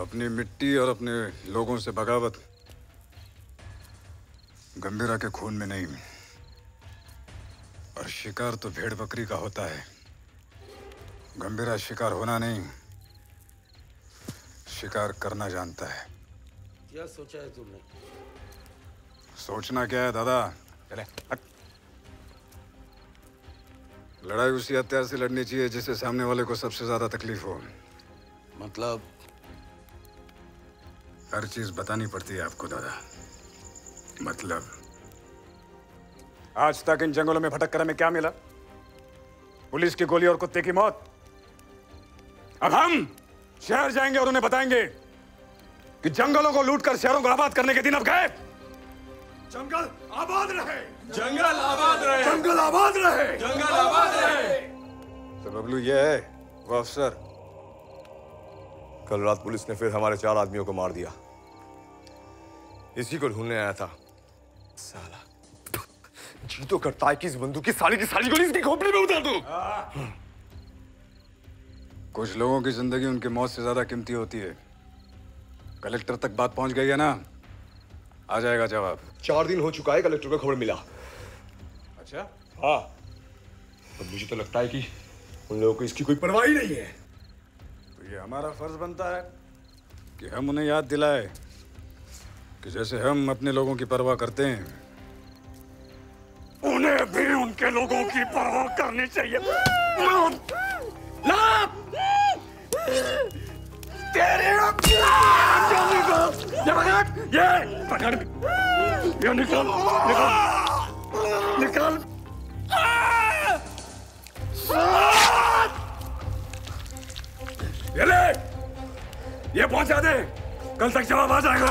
अपनी मिट्टी और अपने लोगों से बगावत गंभीरा के खून में नहीं, और शिकार तो भेड़ बकरी का होता है। गंभीरा शिकार होना नहीं, शिकार करना जानता है। क्या सोचा है तुमने? सोचना क्या है दादा, चले हट। लड़ाई उसी हथियार से लड़नी चाहिए जिससे सामने वाले को सबसे ज्यादा तकलीफ हो। मतलब? हर चीज बतानी पड़ती है आपको दादा। मतलब आज तक इन जंगलों में भटक कर हमें क्या मिला? पुलिस की गोली और कुत्ते की मौत। अब हम शहर जाएंगे और उन्हें बताएंगे कि जंगलों को लूटकर शहरों को आबाद करने के दिन अब गए। जंगल आबाद रहे, जंगल आबाद रहे, जंगल आबाद रहे, जंगल आबाद रहे। तो बबलू ये है वो अफसर। कल रात पुलिस ने फिर हमारे 4 आदमियों को मार दिया। इसी को ढूंढने आया था। साला जी तो करता है कि इस बंदूक की साली गोली इसकी खोपड़ी में उतार दूं। कुछ लोगों की जिंदगी उनकी मौत से ज्यादा कीमती होती है। कलेक्टर तक बात पहुंच गई है ना, आ जाएगा जवाब। 4 दिन हो चुका है कलेक्टर को खबर मिला। अच्छा? हाँ। तो मुझे तो लगता है कि उन लोगों को इसकी कोई परवाह ही नहीं है। तो ये हमारा फर्ज बनता है कि हम उन्हें याद दिलाए कि जैसे हम अपने लोगों की परवाह करते हैं, उन्हें भी उनके लोगों की परवाह करनी चाहिए। ये निकल निकल ये ले, ये पहुंचा दे, कल तक जवाब आ जाएगा।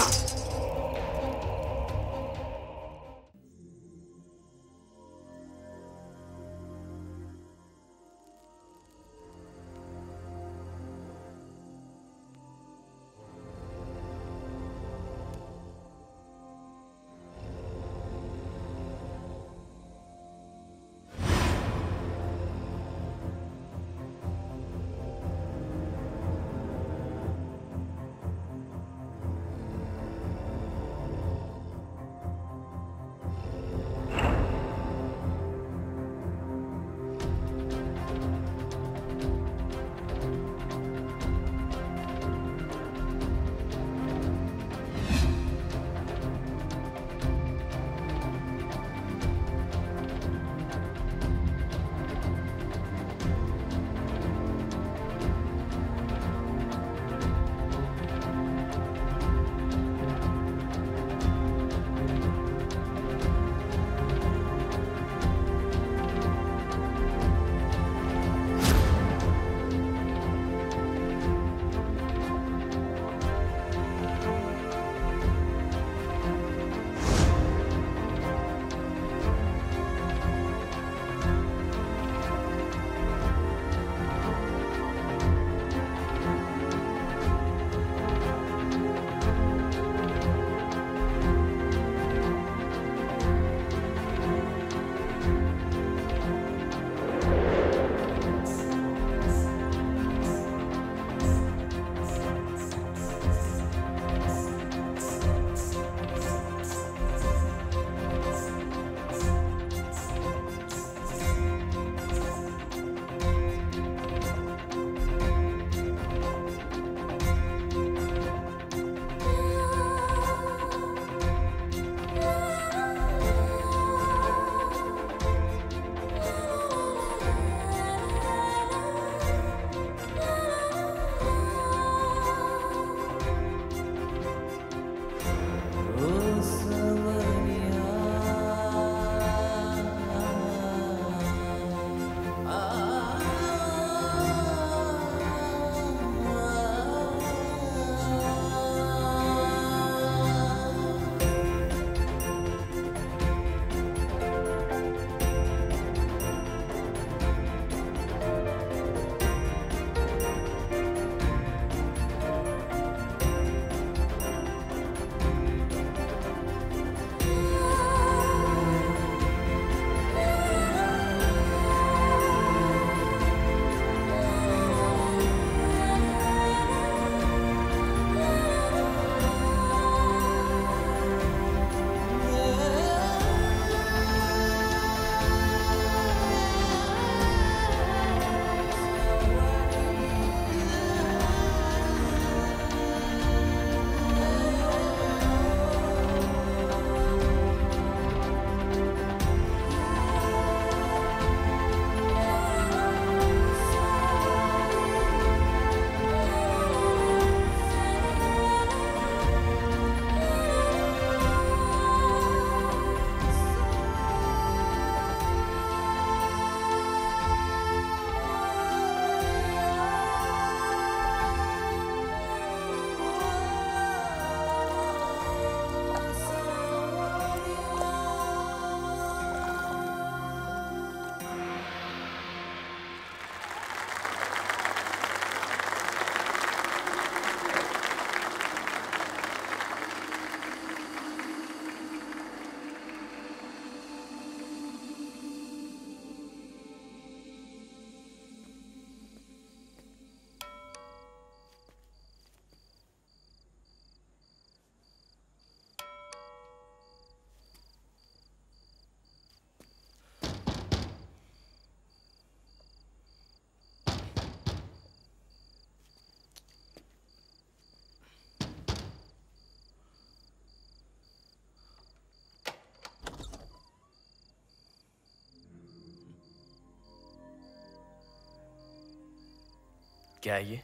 क्या है ये?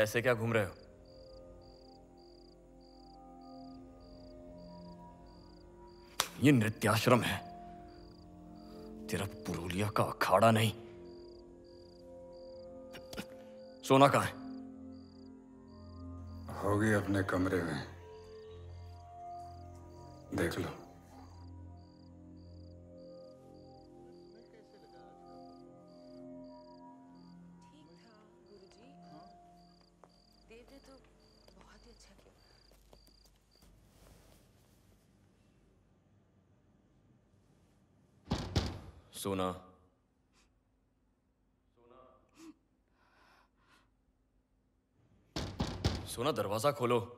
ऐसे क्या घूम रहे हो? ये नृत्याश्रम है, तेरा पुरुलिया का अखाड़ा नहीं। सोना कहाँ है? होगी अपने कमरे में, देख लो। सोना, सोना दरवाजा खोलो। सोना,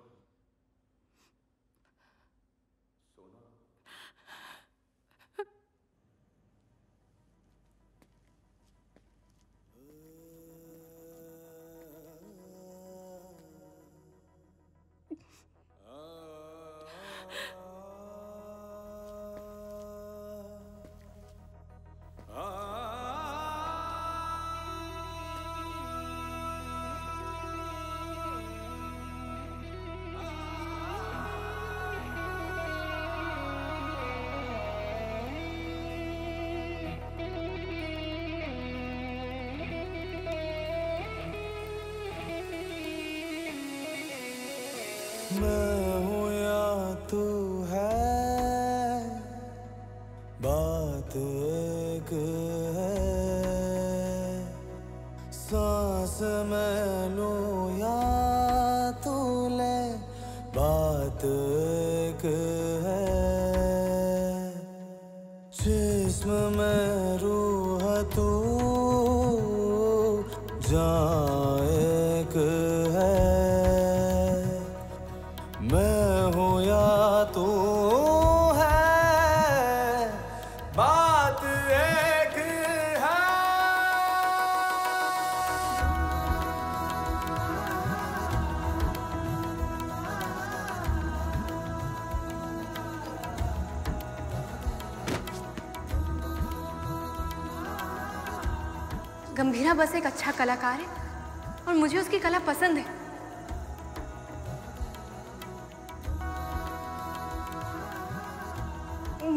गंभीरा बस एक अच्छा कलाकार है और मुझे उसकी कला पसंद है।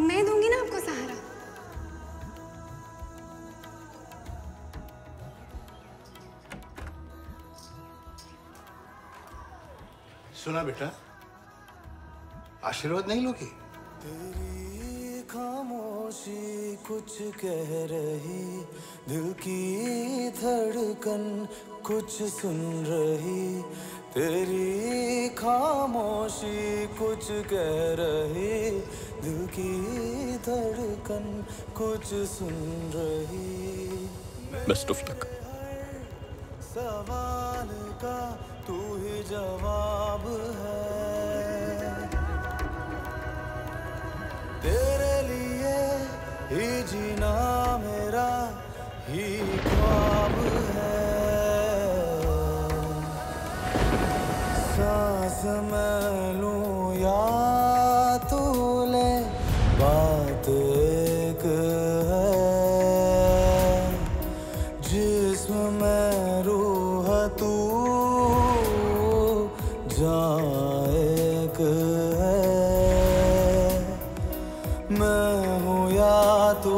मैं दूंगी ना आपको सहारा। सुना बेटा, आशीर्वाद नहीं लोगी? तेरी खामोशी कुछ कह रही, दिल की धड़कन कुछ सुन रही, तेरी खामोशी कुछ कह रही, दिल की धड़कन कुछ सुन रही। Best of luck. सवाल का तू ही जवाब है, तेरे लिए ही जीना मेरा ही ख्वाब है। सांस मैं लूं या तू ले, बात एक है, जिस्म में रूह तू जान एक है, मैं हूँ या तू।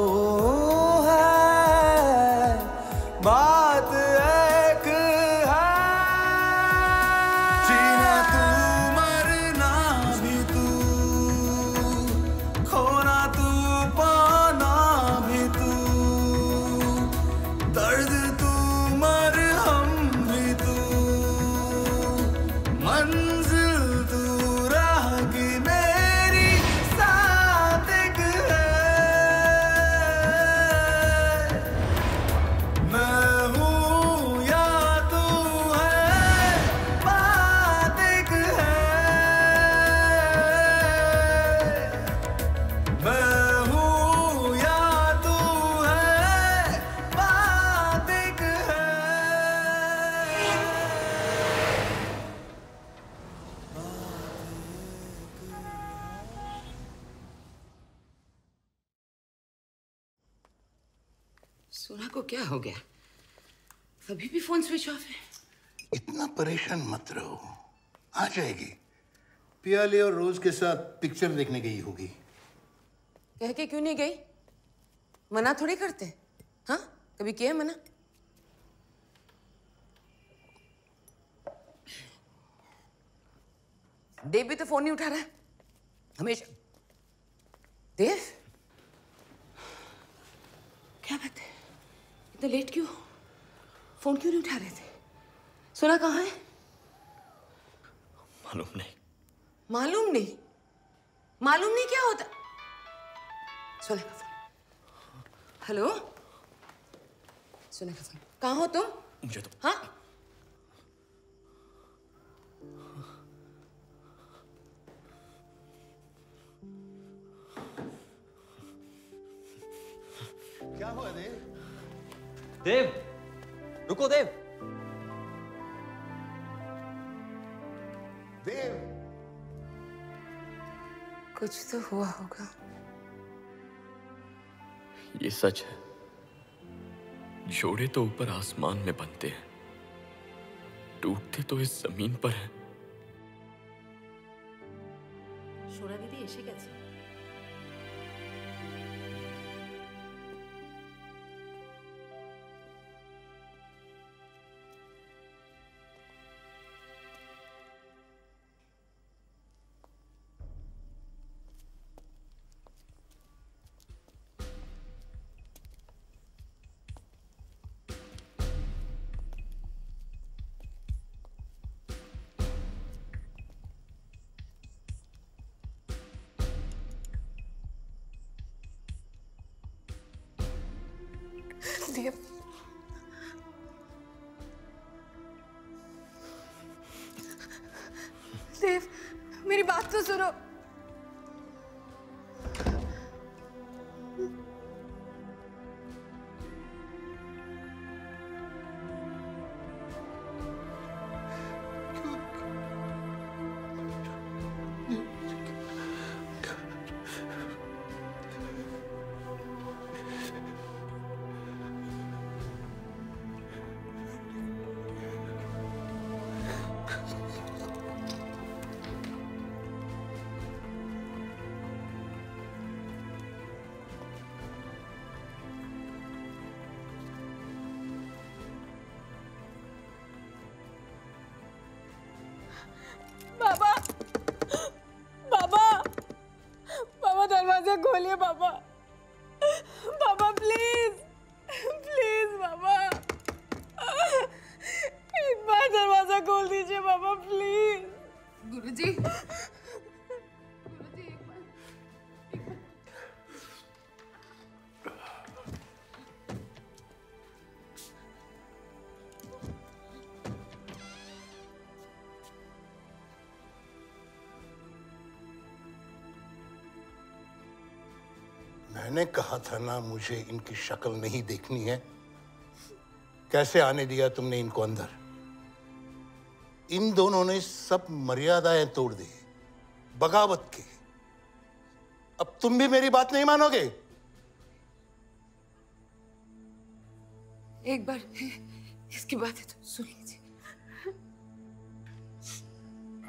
सोना को क्या हो गया? अभी भी फोन स्विच ऑफ है। इतना परेशान मत रहो, आ जाएगी। पियाले और रोज के साथ पिक्चर देखने गई होगी। कह के क्यों नहीं गई? मना थोड़ी करते हाँ? कभी किया मना? देव भी तो फोन नहीं उठा रहा है हमेशा। देव, क्या बात है, इतना लेट क्यों? फोन क्यों नहीं उठा रहे थे? सोना कहाँ है? मालूम नहीं। मालूम नहीं? मालूम नहीं क्या होता? सोना का फोन। हेलो, सोना का फोन। कहाँ हो तुम? मुझे तो हाँ, क्या हुआ? देव, देव रुको। देव, देव कुछ तो हुआ होगा। ये सच है, जोड़े तो ऊपर आसमान में बनते हैं, टूटते तो इस जमीन पर है। सोना दीदी ऐसे कैसे? देव, मेरी बात तो सुनो। खोलिए बाबा, बाबा प्लीज प्लीज बाबा, एक बार दरवाजा खोल दीजिए बाबा प्लीज। गुरुजी, गुरुजी एक मैंने कहा था ना मुझे इनकी शक्ल नहीं देखनी है। कैसे आने दिया तुमने इनको अंदर? इन दोनों ने सब मर्यादाएं तोड़ दी, बगावत की। अब तुम भी मेरी बात नहीं मानोगे? एक बार इसकी बात है तो सुन लीजिए।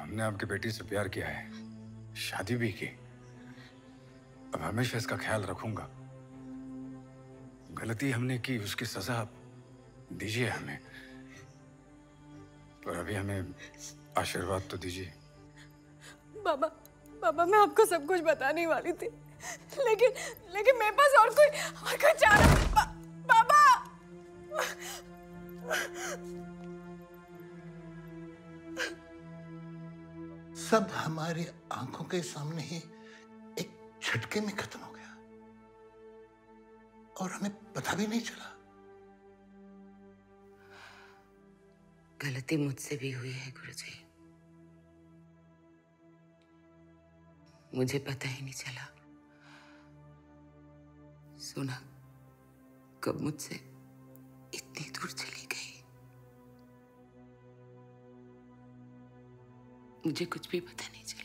हमने आपकी बेटी से प्यार किया है, शादी भी की। अब हमेशा इसका ख्याल रखूंगा। गलती हमने की, उसकी सजा आप दीजिए हमें, पर अभी हमें आशीर्वाद तो दीजिए। बाबा, बाबा मैं आपको सब कुछ बताने वाली थी, लेकिन लेकिन मेरे पास और कोई चारा। बाबा सब हमारी आंखों के सामने ही झटके में खत्म हो गया और हमें पता भी नहीं चला। गलती मुझसे भी हुई है गुरुजी, मुझे पता ही नहीं चला सोना कब मुझसे इतनी दूर चली गई। मुझे कुछ भी पता नहीं चला।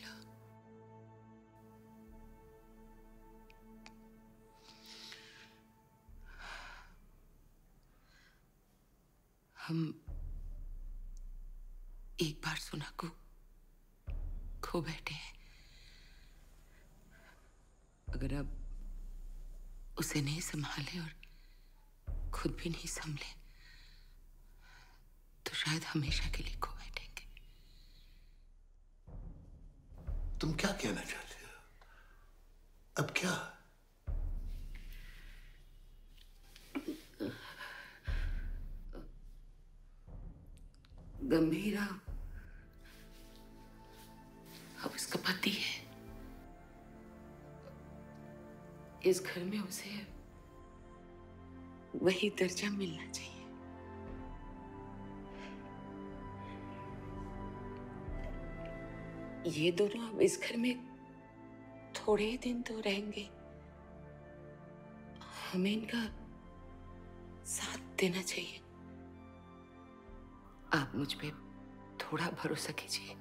हम एक बार सोना को खो बैठे हैं। अगर आप उसे नहीं संभाले और खुद भी नहीं संभले तो शायद हमेशा के लिए खो बैठेंगे। तुम क्या कहना चाहते हो अब? क्या गंभीरा अब उसका पति है, इस घर में उसे वही दर्जा मिलना चाहिए। ये दोनों अब इस घर में थोड़े ही दिन तो रहेंगे, हमें इनका साथ देना चाहिए। आप मुझ पे थोड़ा भरोसा कीजिए,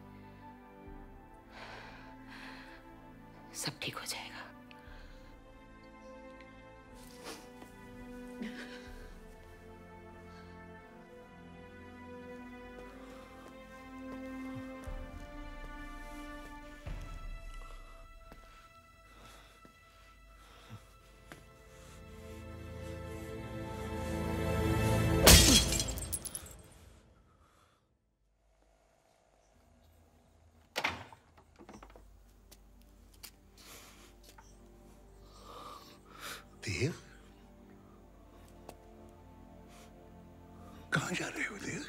सब ठीक हो जाएगा। कहां जा रहे हो देव?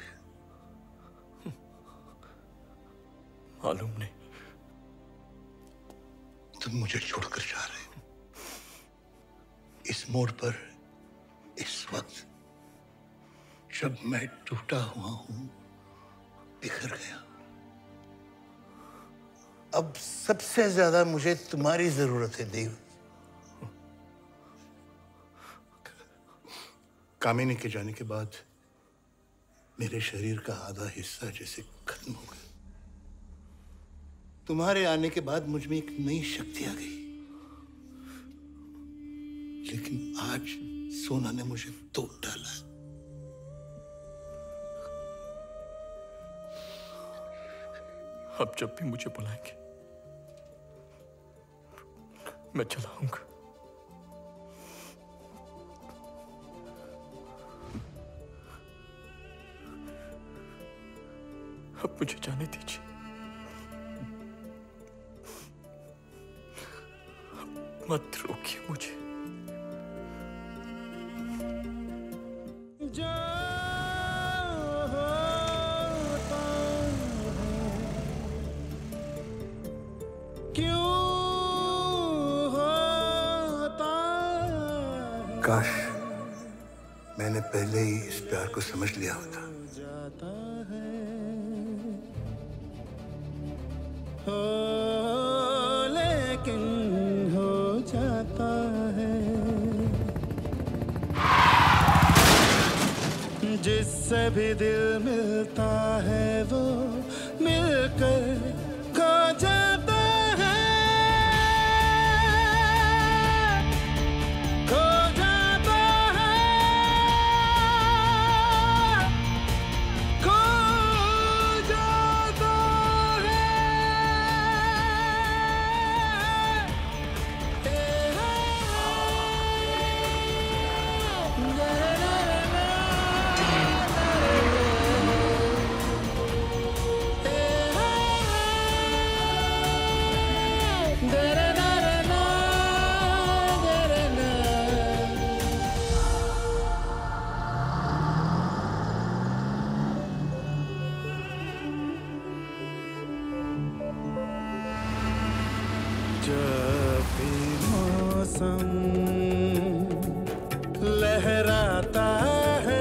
मालूम नहीं। तुम मुझे छोड़कर जा रहे हो? इस मोड़ पर इस वक्त जब मैं टूटा हुआ हूं, बिखर गया। अब सबसे ज्यादा मुझे तुम्हारी जरूरत है देव। कामिनी के जाने के बाद मेरे शरीर का आधा हिस्सा जैसे खत्म हो गया। तुम्हारे आने के बाद मुझ में एक नई शक्ति आ गई, लेकिन आज सोना ने मुझे तोड़ डाला। अब जब भी मुझे बुलाएंगे मैं चला आऊंगा। अब मुझे जाने दीजिए, मत रोकिए मुझे। क्यों होता? काश मैंने पहले ही इस प्यार को समझ लिया होता। जिससे भी दिल मिलता है वो मिलकर खो जाता है, खो जाता है, खो जाता है।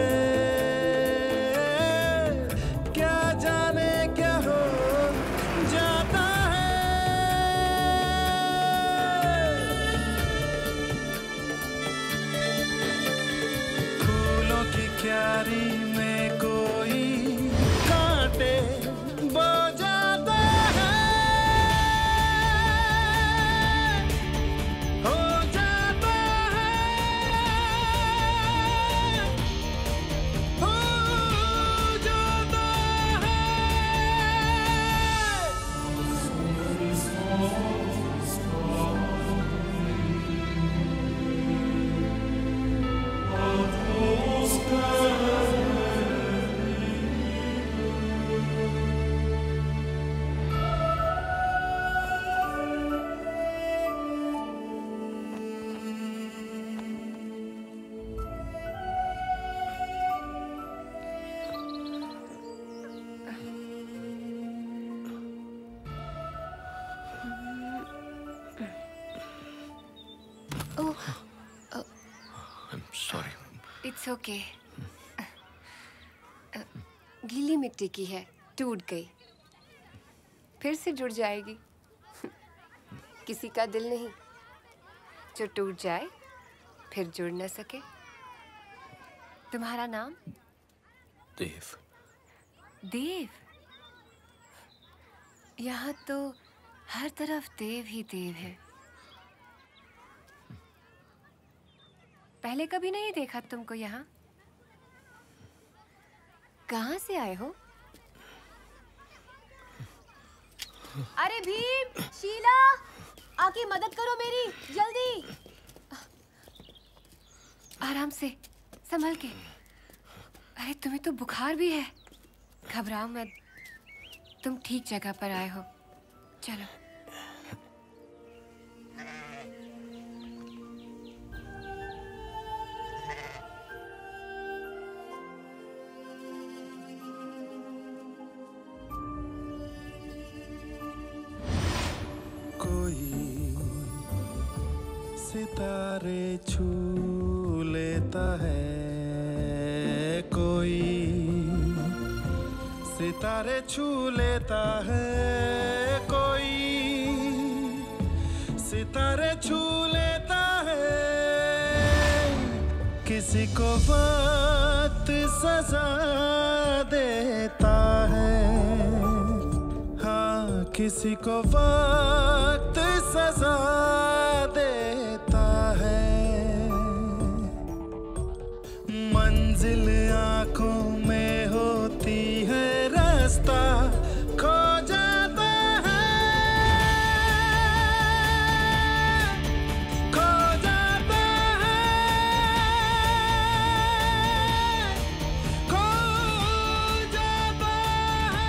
It's okay. गीली मिट्टी की है, टूट गई, फिर से जुड़ जाएगी। किसी का दिल नहीं जो टूट जाए फिर जुड़ न सके। तुम्हारा नाम? देव। देव? यहाँ तो हर तरफ देव ही देव है। पहले कभी नहीं देखा तुमको यहाँ। कहाँ से आए हो? अरे भीम, शीला, आके मदद करो मेरी, जल्दी। आराम से, संभल के। अरे तुम्हें तो बुखार भी है। घबराओ मत, तुम ठीक जगह पर आए हो। चलो। सितारे छू लेता है कोई, सितारे छू लेता है कोई, सितारे छू लेता है। किसी को वक्त सजा देता है, हाँ किसी को वक्त सजा देता है। मंजिल आंखों में होती है, रास्ता खो जाता है, खो जाता है, खो जाता है।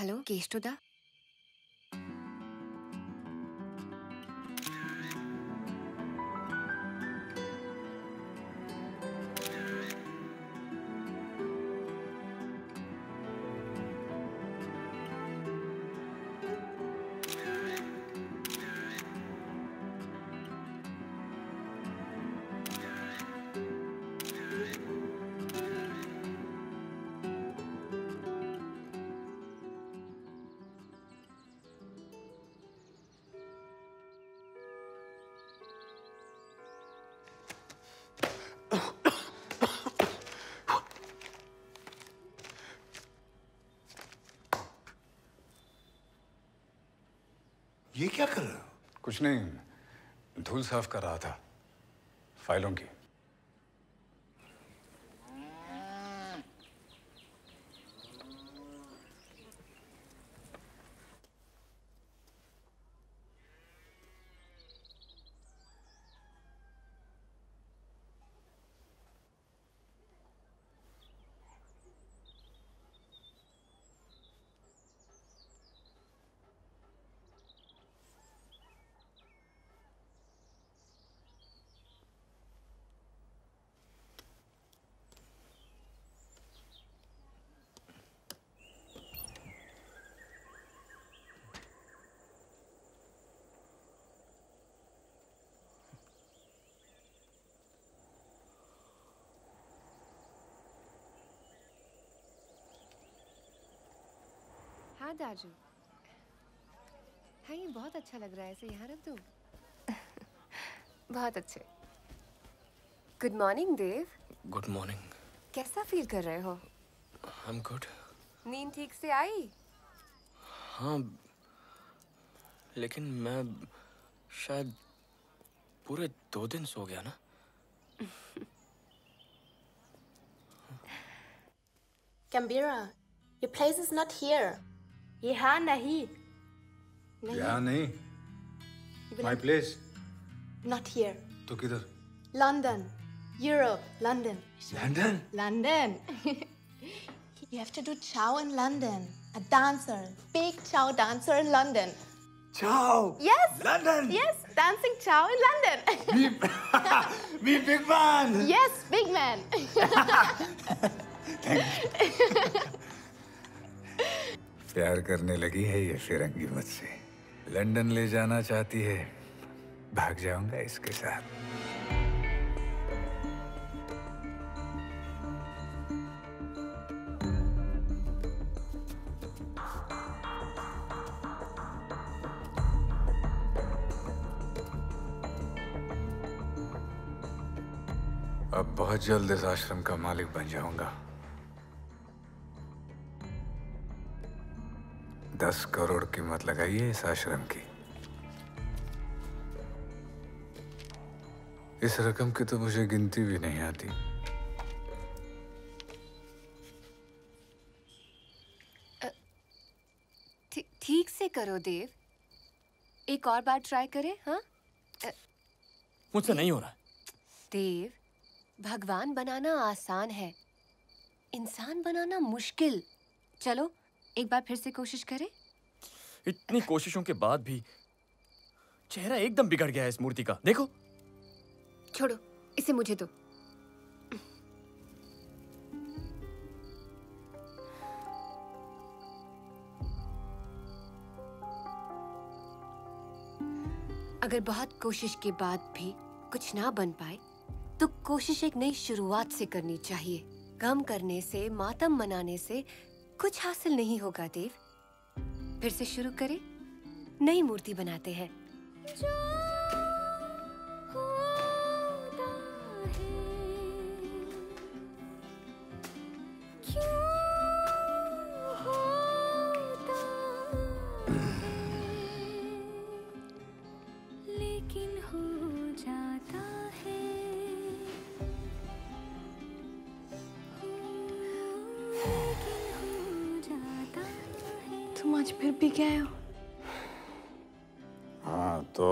हेलो केष्टोदा, ये क्या कर रहे हो? कुछ नहीं, धूल साफ कर रहा था फाइलों की। हाँ दाजू, हाँ ये बहुत अच्छा लग रहा है, ऐसे यहाँ रख दो। बहुत अच्छे। Good morning Dev. Good morning. कैसा फील कर रहे हो? I am good. नींद ठीक से आई? हाँ, लेकिन मैं शायद पूरे 2 दिन सो गया ना। Gambhira, your place is not here. यहाँ नहीं, यहाँ नहीं। My place? Not here. तो किधर? London. Europe, London. London? London. You have to do Chhau in London. A dancer, big Chhau dancer in London. Chhau? Yes. London? Yes, dancing Chhau in London. Me big man. Yes, big man. Thank you. प्यार करने लगी है ये फिरंगी मुझसे. लंदन ले जाना चाहती है. भाग जाऊंगा इसके साथ. अब बहुत जल्द इस आश्रम का मालिक बन जाऊंगा. 10 करोड़ कीमत लगाइए इस आश्रम की. इस रकम की तो मुझे गिनती भी नहीं आती. ठीक से करो देव. एक और बार ट्राई करें. हाँ, मुझसे नहीं हो रहा देव. भगवान बनाना आसान है, इंसान बनाना मुश्किल. चलो एक बार फिर से कोशिश करें. इतनी कोशिशों के बाद भी चेहरा एकदम बिगड़ गया है इस मूर्ति का. देखो. छोड़ो इसे, मुझे दो. अगर बहुत कोशिश के बाद भी कुछ ना बन पाए तो कोशिश एक नई शुरुआत से करनी चाहिए. गम करने से, मातम मनाने से कुछ हासिल नहीं होगा देव. फिर से शुरू करें, नई मूर्ति बनाते हैं. हाँ तो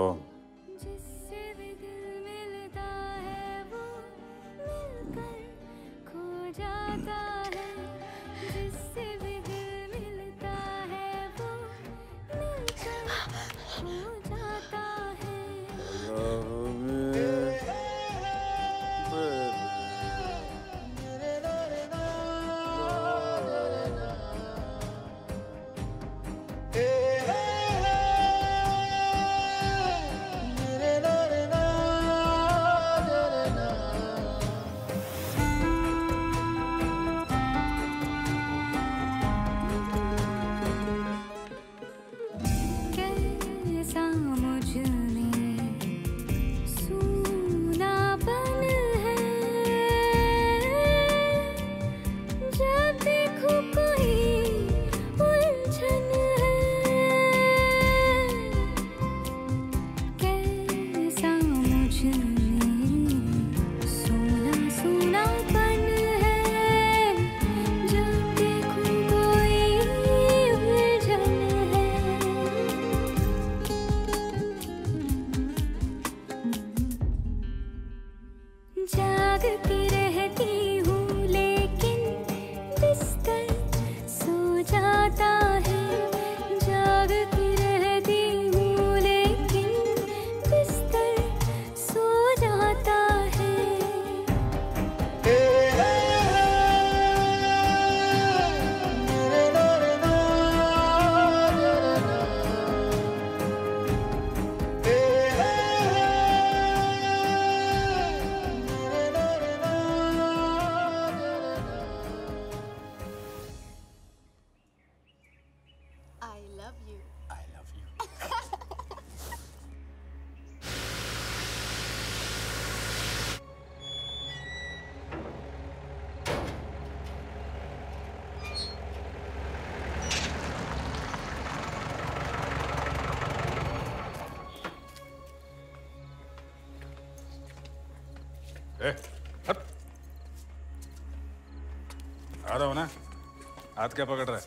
हाथ क्या पकड़ रहा है?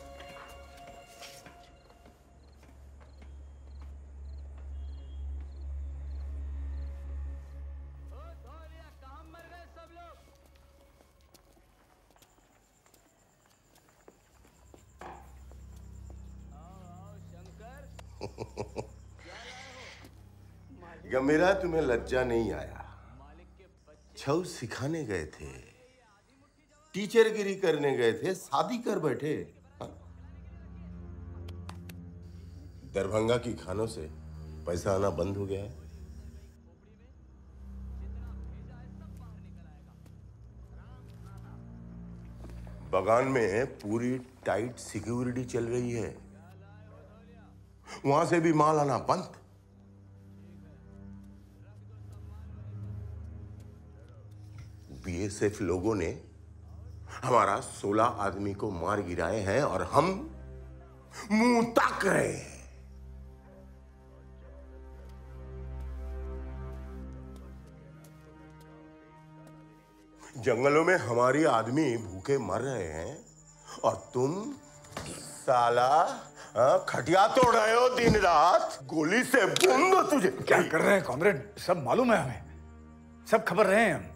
काम मर गए सब लोग. गंभीरा, तुम्हें लज्जा नहीं आया? छऊ सिखाने गए थे, टीचरगिरी करने गए थे, शादी कर बैठे। दरभंगा की खानों से पैसा आना बंद हो गया है। बगान में पूरी टाइट सिक्योरिटी चल रही है, वहां से भी माल आना बंद। बीएसएफ लोगों ने हमारा 16 आदमी को मार गिराए हैं और हम मुंह ताक रहे हैं। जंगलों में हमारी आदमी भूखे मर रहे हैं और तुम साला खटिया तोड़ रहे हो दिन रात, गोली से बूंद तुझे। क्या कर रहे हैं कॉमरेड? सब मालूम है हमें, सब खबर रहे हैं हम।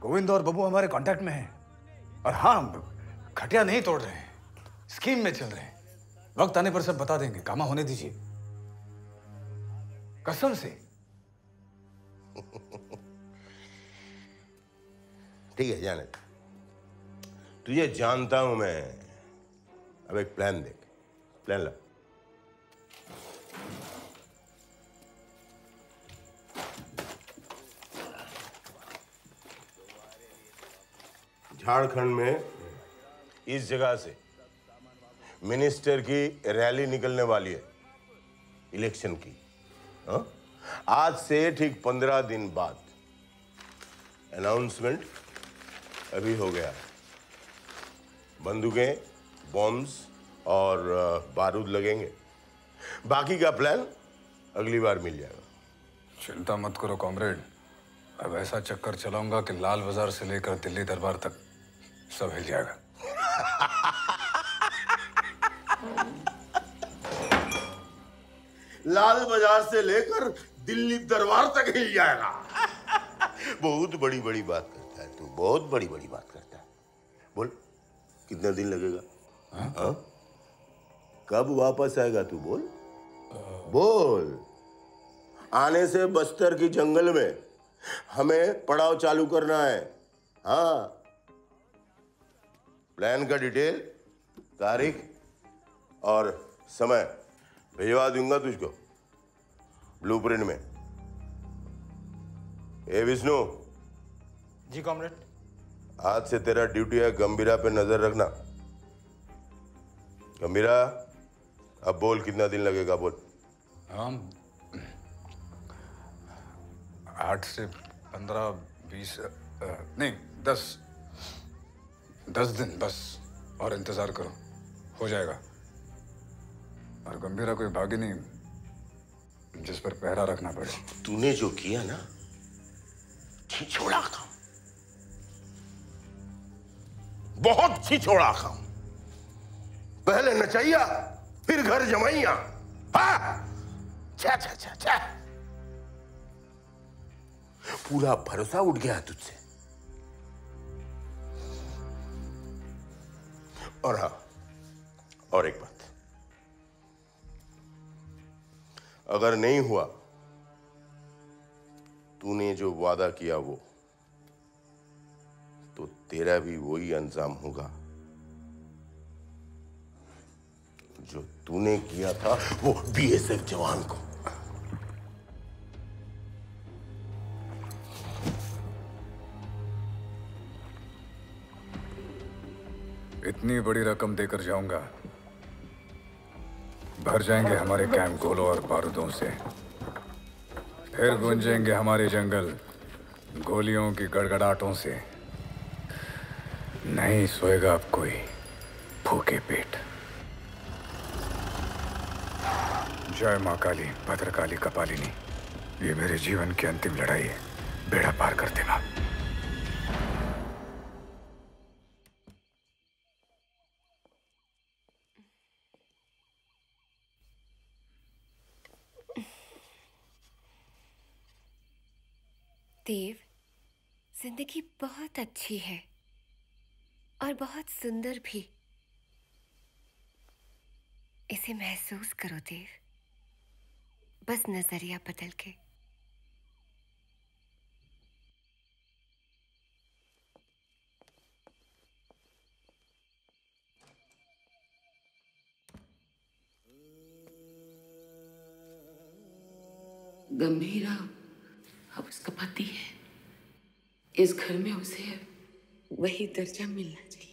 गोविंद और बबू हमारे कांटेक्ट में हैं और हाँ, हम खटिया नहीं तोड़ रहे हैं, स्कीम में चल रहे हैं। वक्त आने पर सब बता देंगे, कामा होने दीजिए, कसम से। ठीक है, जाने तुझे जानता हूं मैं। अब एक प्लान देख, प्लान ला। झारखंड में इस जगह से मिनिस्टर की रैली निकलने वाली है, इलेक्शन की। हाँ? आज से ठीक 15 दिन बाद अनाउंसमेंट अभी हो गया। बंदूकें, बॉम्ब्स और बारूद लगेंगे। बाकी का प्लान अगली बार मिल जाएगा। चिंता मत करो कॉमरेड, अब ऐसा चक्कर चलाऊंगा कि लाल बाजार से लेकर दिल्ली दरबार तक सब हिल जाएगा। लाल बाजार से लेकर दिल्ली दरबार तक हिल जाएगा। बहुत बड़ी बड़ी बात करता है तू, बहुत बड़ी बड़ी बात करता है। बोल कितना दिन लगेगा? हाँ? कब वापस आएगा तू? बोल बोल। आने से बस्तर के जंगल में हमें पड़ाव चालू करना है। हाँ, प्लान का डिटेल, तारीख और समय भिजवा दूंगा तुझको ब्लूप्रिंट में। ए विष्णु जी। कॉमरेड, आज से तेरा ड्यूटी है गंभीरा पे नजर रखना। गंभीरा, अब बोल कितना दिन लगेगा? बोल। हम 8 से 15, 20 नहीं 10 दिन बस और इंतजार करो, हो जाएगा। और गंभीरा कोई भागी नहीं जिस पर पहरा रखना पड़े। तूने जो किया ना, छिछोड़ा काम, बहुत छिछोड़ा काम। पहले नचैया, फिर घर जमैया। छा पूरा भरोसा उठ गया तुझसे। और हाँ, और एक बात, अगर नहीं हुआ तूने जो वादा किया वो, तो तेरा भी वही अंजाम होगा जो तूने किया था वो बीएसएफ जवान को। इतनी बड़ी रकम देकर जाऊंगा, भर जाएंगे हमारे कैंप गोलों और बारूदों से, फिर गूंजेंगे हमारे जंगल गोलियों की गड़गड़ाहटों से। नहीं सोएगा अब कोई भूखे पेट। जय मां काली, भद्रकाली, कपालिनी। ये मेरे जीवन की अंतिम लड़ाई है, बेड़ा पार कर देना। देव, जिंदगी बहुत अच्छी है और बहुत सुंदर भी, इसे महसूस करो देव, बस नजरिया बदल के। गंभीरा अब उसका पति है, इस घर में उसे वही दर्जा मिलना चाहिए।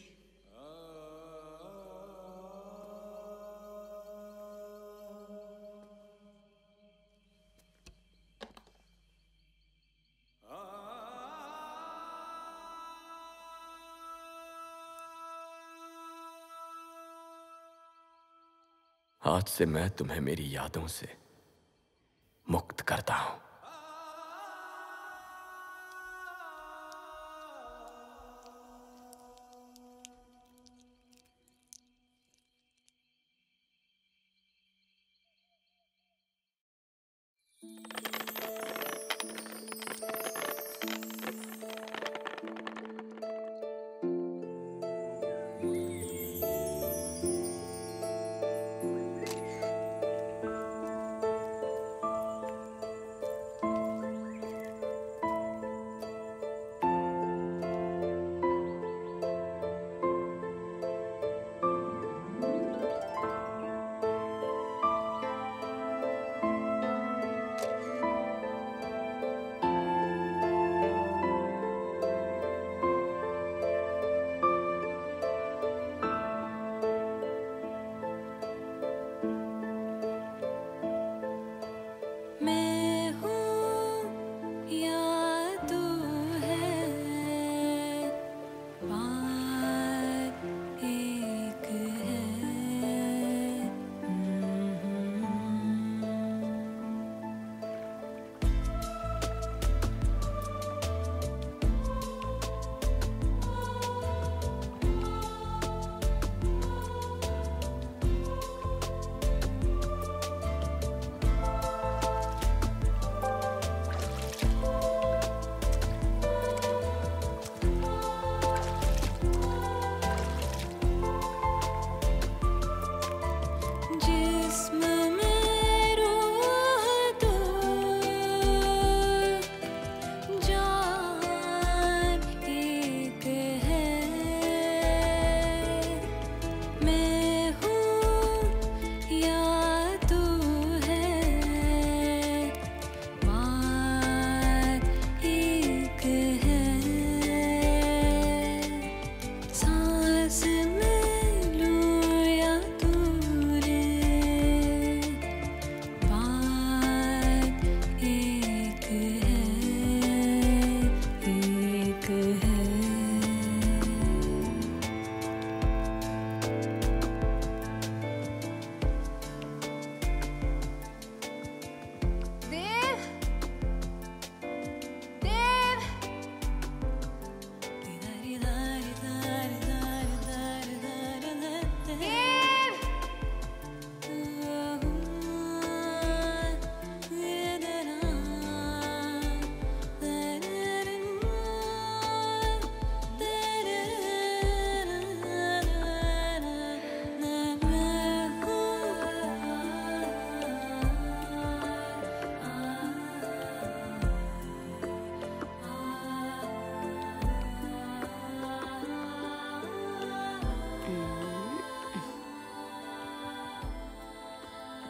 आज से मैं तुम्हें मेरी यादों से मुक्त करता हूं।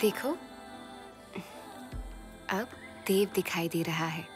देखो, अब देव दिखाई दे रहा है।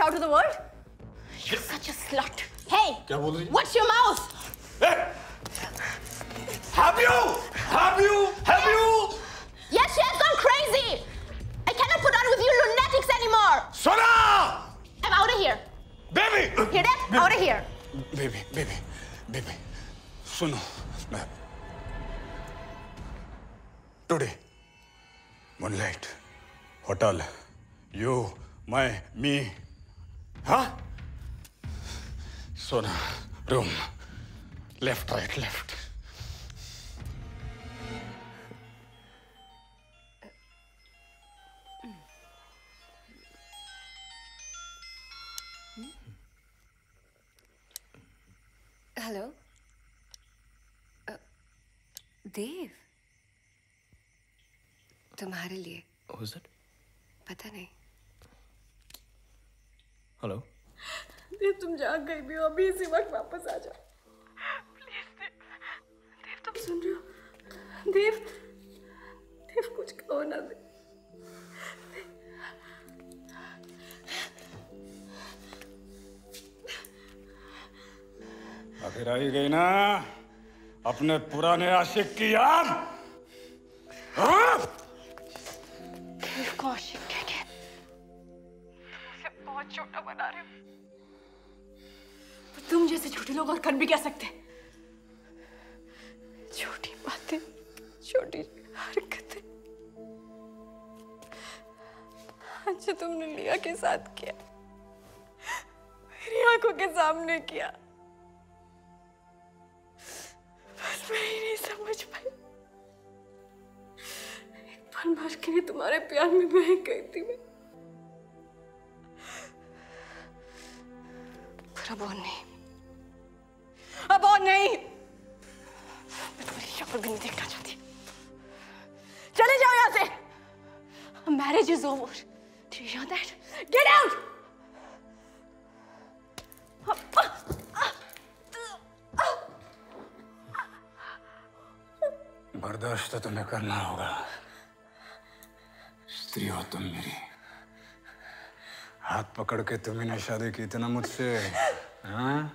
Out to the world? You're such a slut. Hey! What's your mouth? Hey! Have you? Have you? Have you? Yes, she has gone crazy. I cannot put on with you lunatics anymore. Sona! I'm out of here. Baby! Hear that? Out of here. Baby, baby, baby. Suno. Today, moonlight, hotel, you, my, me. Huh? Sona, room. Left, right, left. Hello? Dev? तुम्हारे लिए. Who's that? पता नहीं. Hello? देव तुम जाग गई भी हो, अभी इसी वक्त वापस आ जाओ. Please देव, देव तुम सुन रहे हो? देव, देव कुछ कहो ना देव. आखिर आई गई ना अपने पुराने आशिक की याद. आशिक क्या क्या? उसे बहुत छोटा बना रहे हो. तुम जैसे छोटे लोग और कर भी क्या सकते? छोटी बातें, छोटी हरकतें. अच्छा तुमने लिया के साथ किया, मेरी आंखों के सामने किया. बस मैं ही नहीं समझ पाई. एक पल भर के लिए तुम्हारे प्यार में बह गई थी मैं. पर अब और नहीं, अब और नहीं. मैं तुम्हारी शक्ल भी नहीं देखना चाहती. चले जाओ यहाँ से. Marriage is over. Do you hear that? Get out. बर्दाश्त तो तुम्हें करना होगा. स्त्री हो तुम मेरी. हाथ पकड़ के तुम ही शादी की थी ना मुझसे. हाँ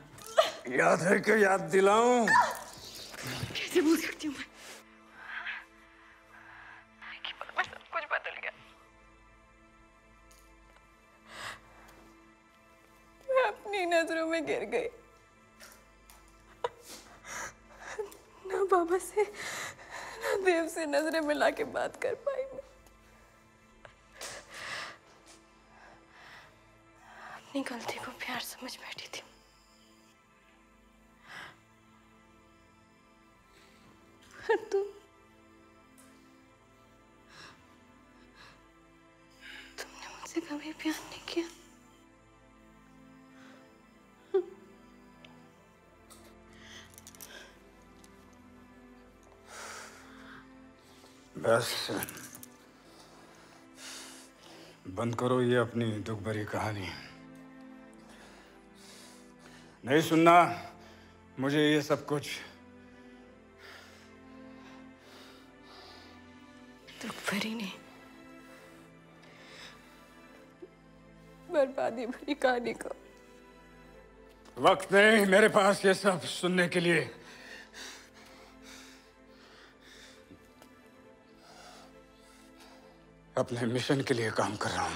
याद है क्या? याद दिलाऊं? कैसे भूल सकती हूँ मैं? मैं सब कुछ बदल गया. मैं अपनी नजरों में गिर गई. ना बाबा से ना देव से नजरें मिला के बात कर पाई मैं. अपनी गलती को प्यार समझ बैठी थी. तुमने मुझसे कभी प्यार नहीं किया. बस बंद करो ये अपनी दुख भरी कहानी. नहीं सुनना मुझे ये सब कुछ. भरी नहीं, बर्बादी भरी कहानी को. वक्त नहीं मेरे पास ये सब सुनने के लिए. अपने मिशन के लिए काम कर रहा हूं.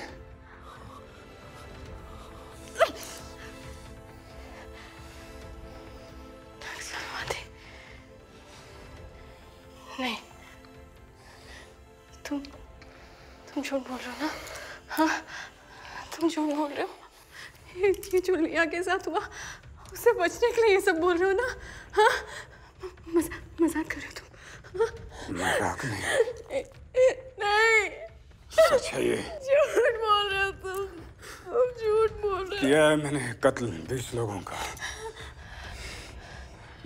नक्सलवादी? नहीं, तुम झूठ बोल रहे हो ना? हाँ, तुम झूठ बोल रहे हो. ये जो लिया के साथ हुआ उससे बचने के लिए ये सब बोल रहे हो ना? हाँ, मजाक कर रहे हो तुम. मजाक नहीं, नहीं सच है ये. झूठ बोल रहे हो तुम झूठ बोल रहे हो. किया है मैंने कत्ल 20 लोगों का,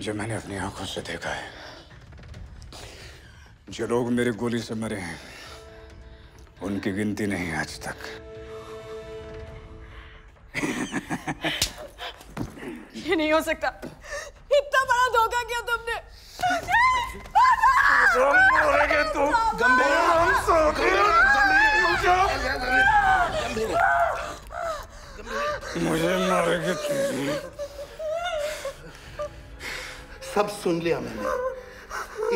जो मैंने अपनी आंखों से देखा है. जो लोग मेरी गोली से मरे हैं उनकी गिनती नहीं आज तक. ये नहीं हो सकता. इतना बड़ा धोखा किया तुमने. तुम मरोगे तुम. गंभीर हम सोचो. मुझे मारेंगे तुम. सब सुन लिया मैंने.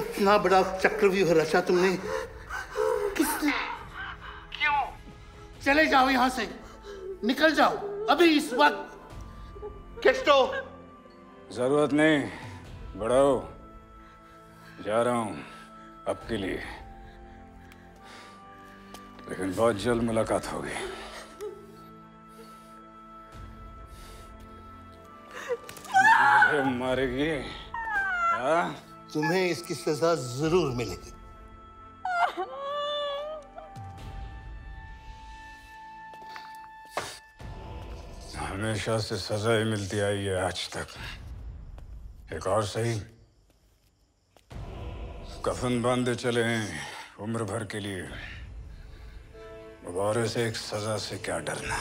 इतना बड़ा चक्रव्यूह रचा तुमने. किसने चले जाओ यहाँ से, निकल जाओ अभी इस वक्त। किस्टो, जरूरत नहीं बढ़ाओ, जा रहा हूँ अब के लिए, लेकिन बहुत जल्द मुलाकात होगी। मारेगी हाँ? तुम्हें इसकी सजा जरूर मिलेगी। हमेशा से सजा ही मिलती आई है आज तक। एक और सही, कफन बांधे चले हैं उम्र भर के लिए, मुबारक से एक सजा से क्या डरना।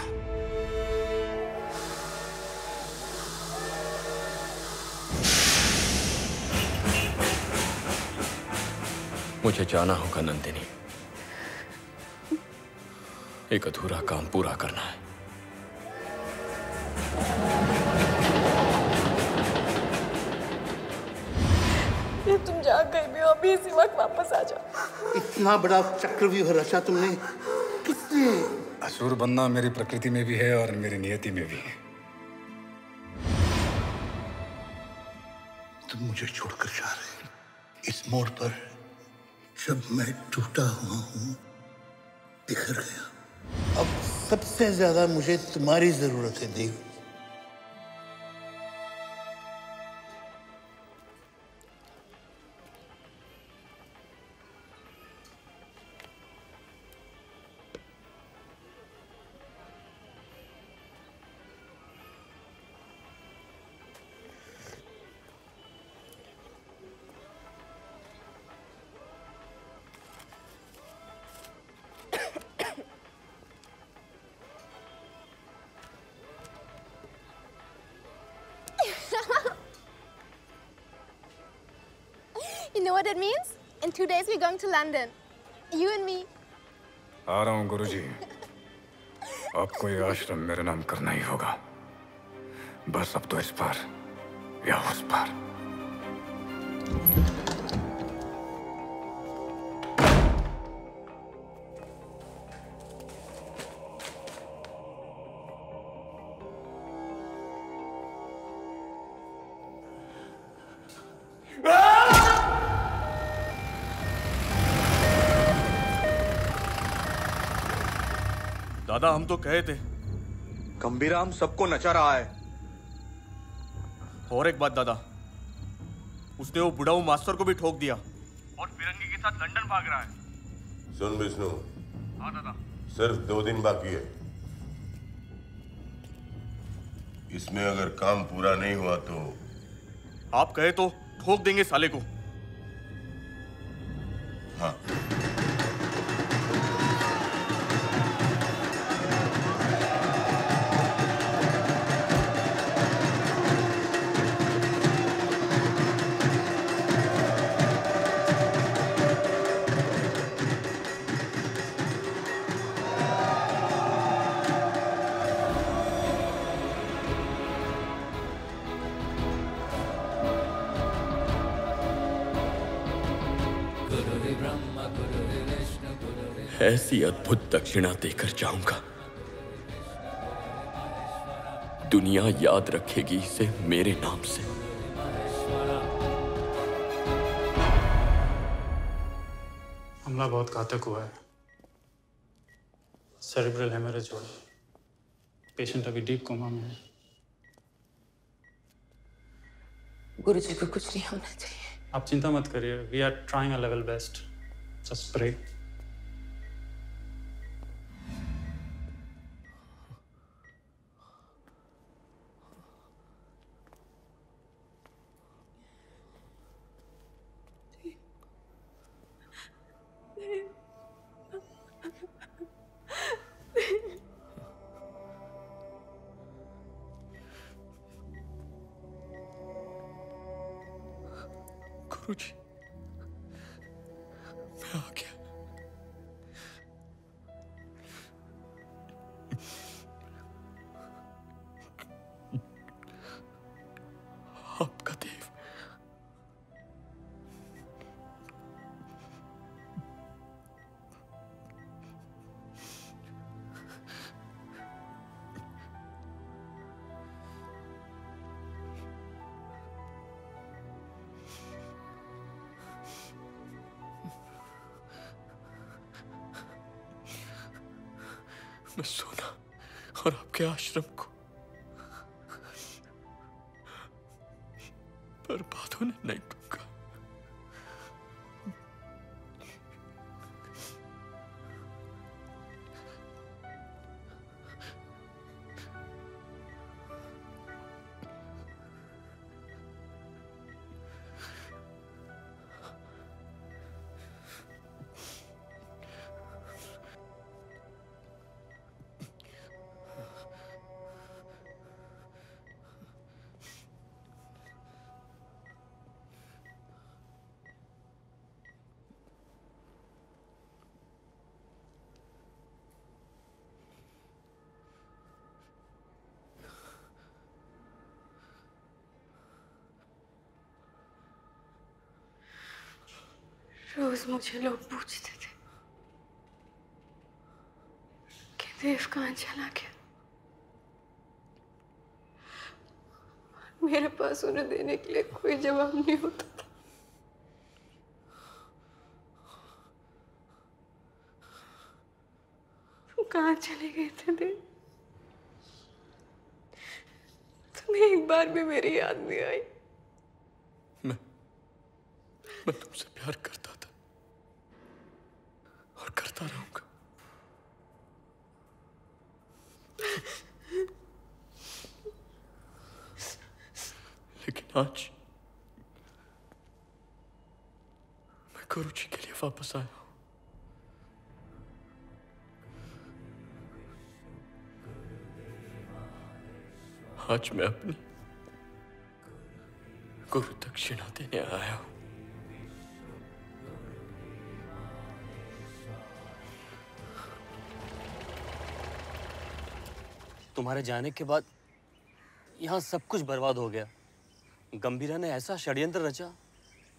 मुझे जाना होगा नंदिनी, एक अधूरा काम पूरा करना है। ये तुम जा गए भी हो, अभी इसी वक्त वापस आ जाओ। इतना बड़ा चक्रव्यूह रचा तुमने, किसने? असुर बनना मेरी प्रकृति में भी है और मेरी नियति में भी है। तुम मुझे छोड़कर जा रहे, इस मोड़ पर जब मैं टूटा हुआ हूँ, बिखर गया। अब सबसे ज्यादा मुझे तुम्हारी जरूरत है देव। You know what it means? In 2 days we're going to London. You and me. आ रहा हूँ गुरुजी। आपको ये आश्रम मेरे नाम करना ही होगा। बस अब तो इस पार या उस पार। दादा हम तो कहे थे, गंभीरा हम सबको नचा रहा है। और एक बात दादा, उसने वो बुढ़ाऊ मास्टर को भी ठोक दिया और फिरंगी के साथ लंदन भाग रहा है। सुन विष्णु। हाँ दादा। सिर्फ 2 दिन बाकी है, इसमें अगर काम पूरा नहीं हुआ तो आप कहे तो ठोक देंगे साले को। हाँ ऐसी अद्भुत दक्षिणा देकर जाऊंगा, दुनिया याद रखेगी इसे मेरे नाम से। हमला बहुत घातक हुआ है, सेरिब्रल हेमरेज हुआ, पेशेंट अभी डीप कोमा में है। गुरुजी को कुछ नहीं होना चाहिए। आप चिंता मत करिए, we are trying our level best, just pray. मैं सोना और आपके आश्रम को बर्बाद होने नहीं दूंगा। रोज मुझे लोग पूछते थे कि देव कहाँ चला गया। मेरे पास उन्हें देने के लिए कोई जवाब नहीं होता था। तुम कहाँ चले गए थे देव? तुम्हें एक बार भी मेरी याद नहीं आई। मैं तुमसे प्यार करता था और करता रहूंगा। लेकिन आज मैं गुरुजी के लिए वापस आया हूं। आज मैं अपनी गुरु दक्षिणा देने आया हूं। तुम्हारे जाने के बाद यहाँ सब कुछ बर्बाद हो गया। गंभीरा ने ऐसा षड्यंत्र रचा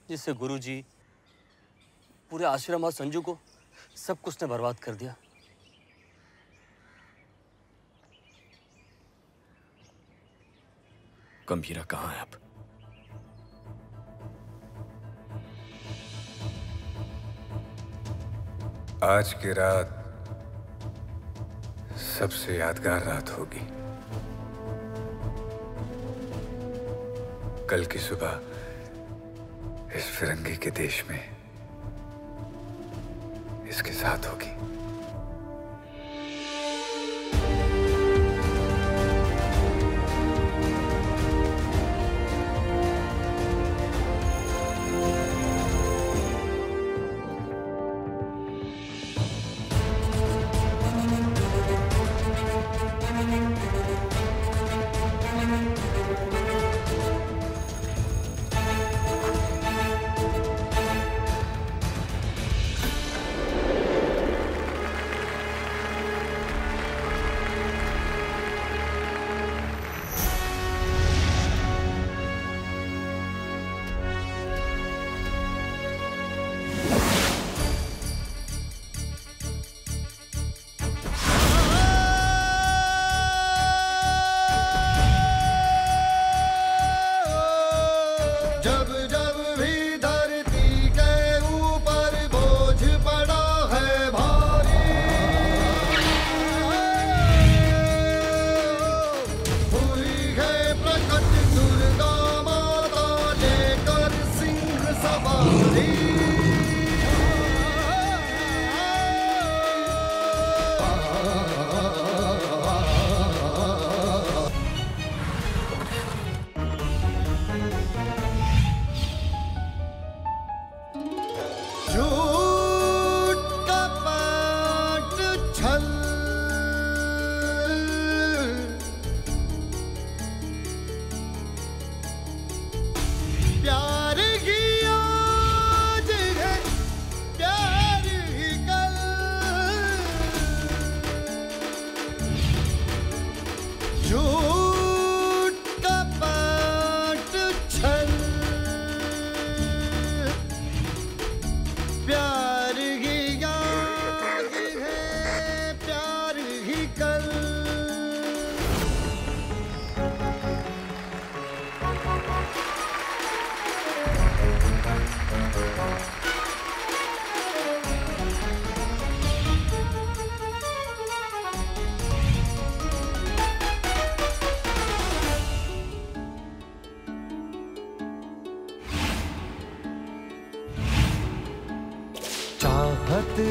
जिससे गुरुजी, पूरे आश्रम और संजू को सब कुछ ने बर्बाद कर दिया। गंभीरा कहाँ है अब? आज की रात सबसे यादगार रात होगी। कल की सुबह इस फिरंगी के देश में इसके साथ होगी।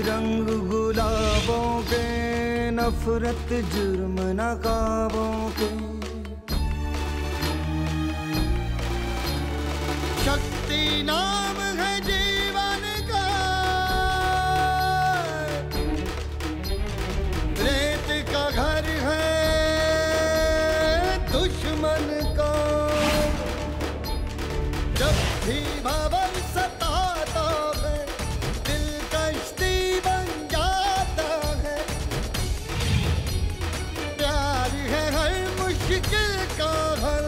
रंग गुलाबों के, नफरत जुर्म नकाबों के। शक्ति नाम है जीवन का, रेत का घर है दुश्मन का। जब भी भवन सताता है, दिल कश्ती बन जाता है। प्यार है हर मुश्किल का हल।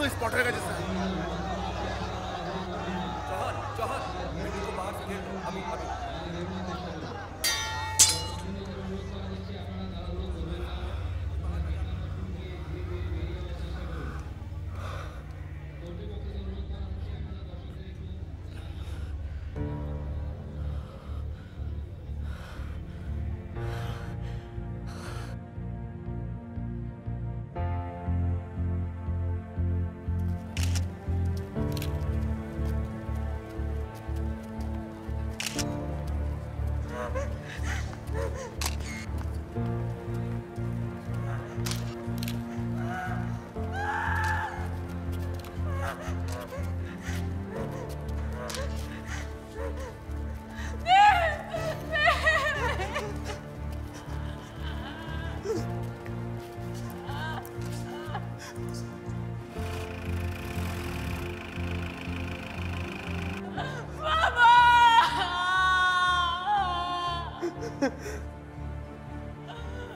तो स्पॉटर का जैसा चहल चहल मिट्टी को बाहर से अभी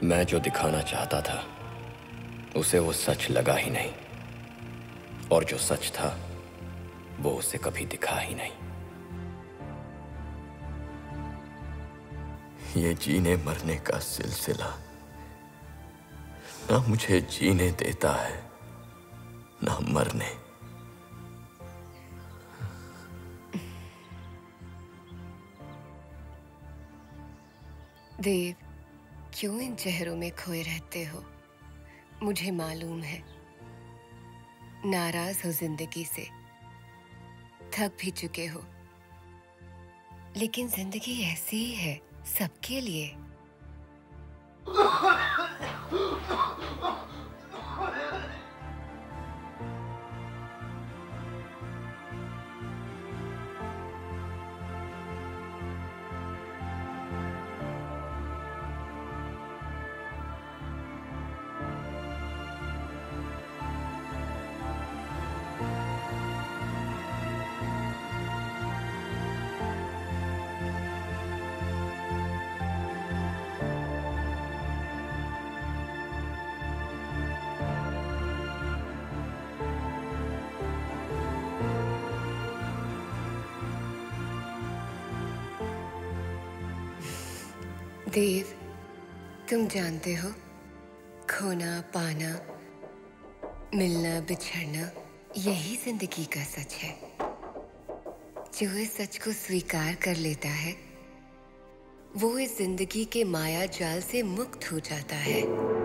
मैं जो दिखाना चाहता था उसे वो सच लगा ही नहीं, और जो सच था वो उसे कभी दिखा ही नहीं। ये जीने मरने का सिलसिला ना मुझे जीने देता है ना मरने। देव, क्यों इन चेहरों में खोए रहते हो? मुझे मालूम है नाराज हो जिंदगी से, थक भी चुके हो, लेकिन जिंदगी ऐसी ही है सबके लिए। देव, तुम जानते हो खोना पाना, मिलना बिछड़ना, यही जिंदगी का सच है। जो इस सच को स्वीकार कर लेता है वो इस जिंदगी के माया जाल से मुक्त हो जाता है।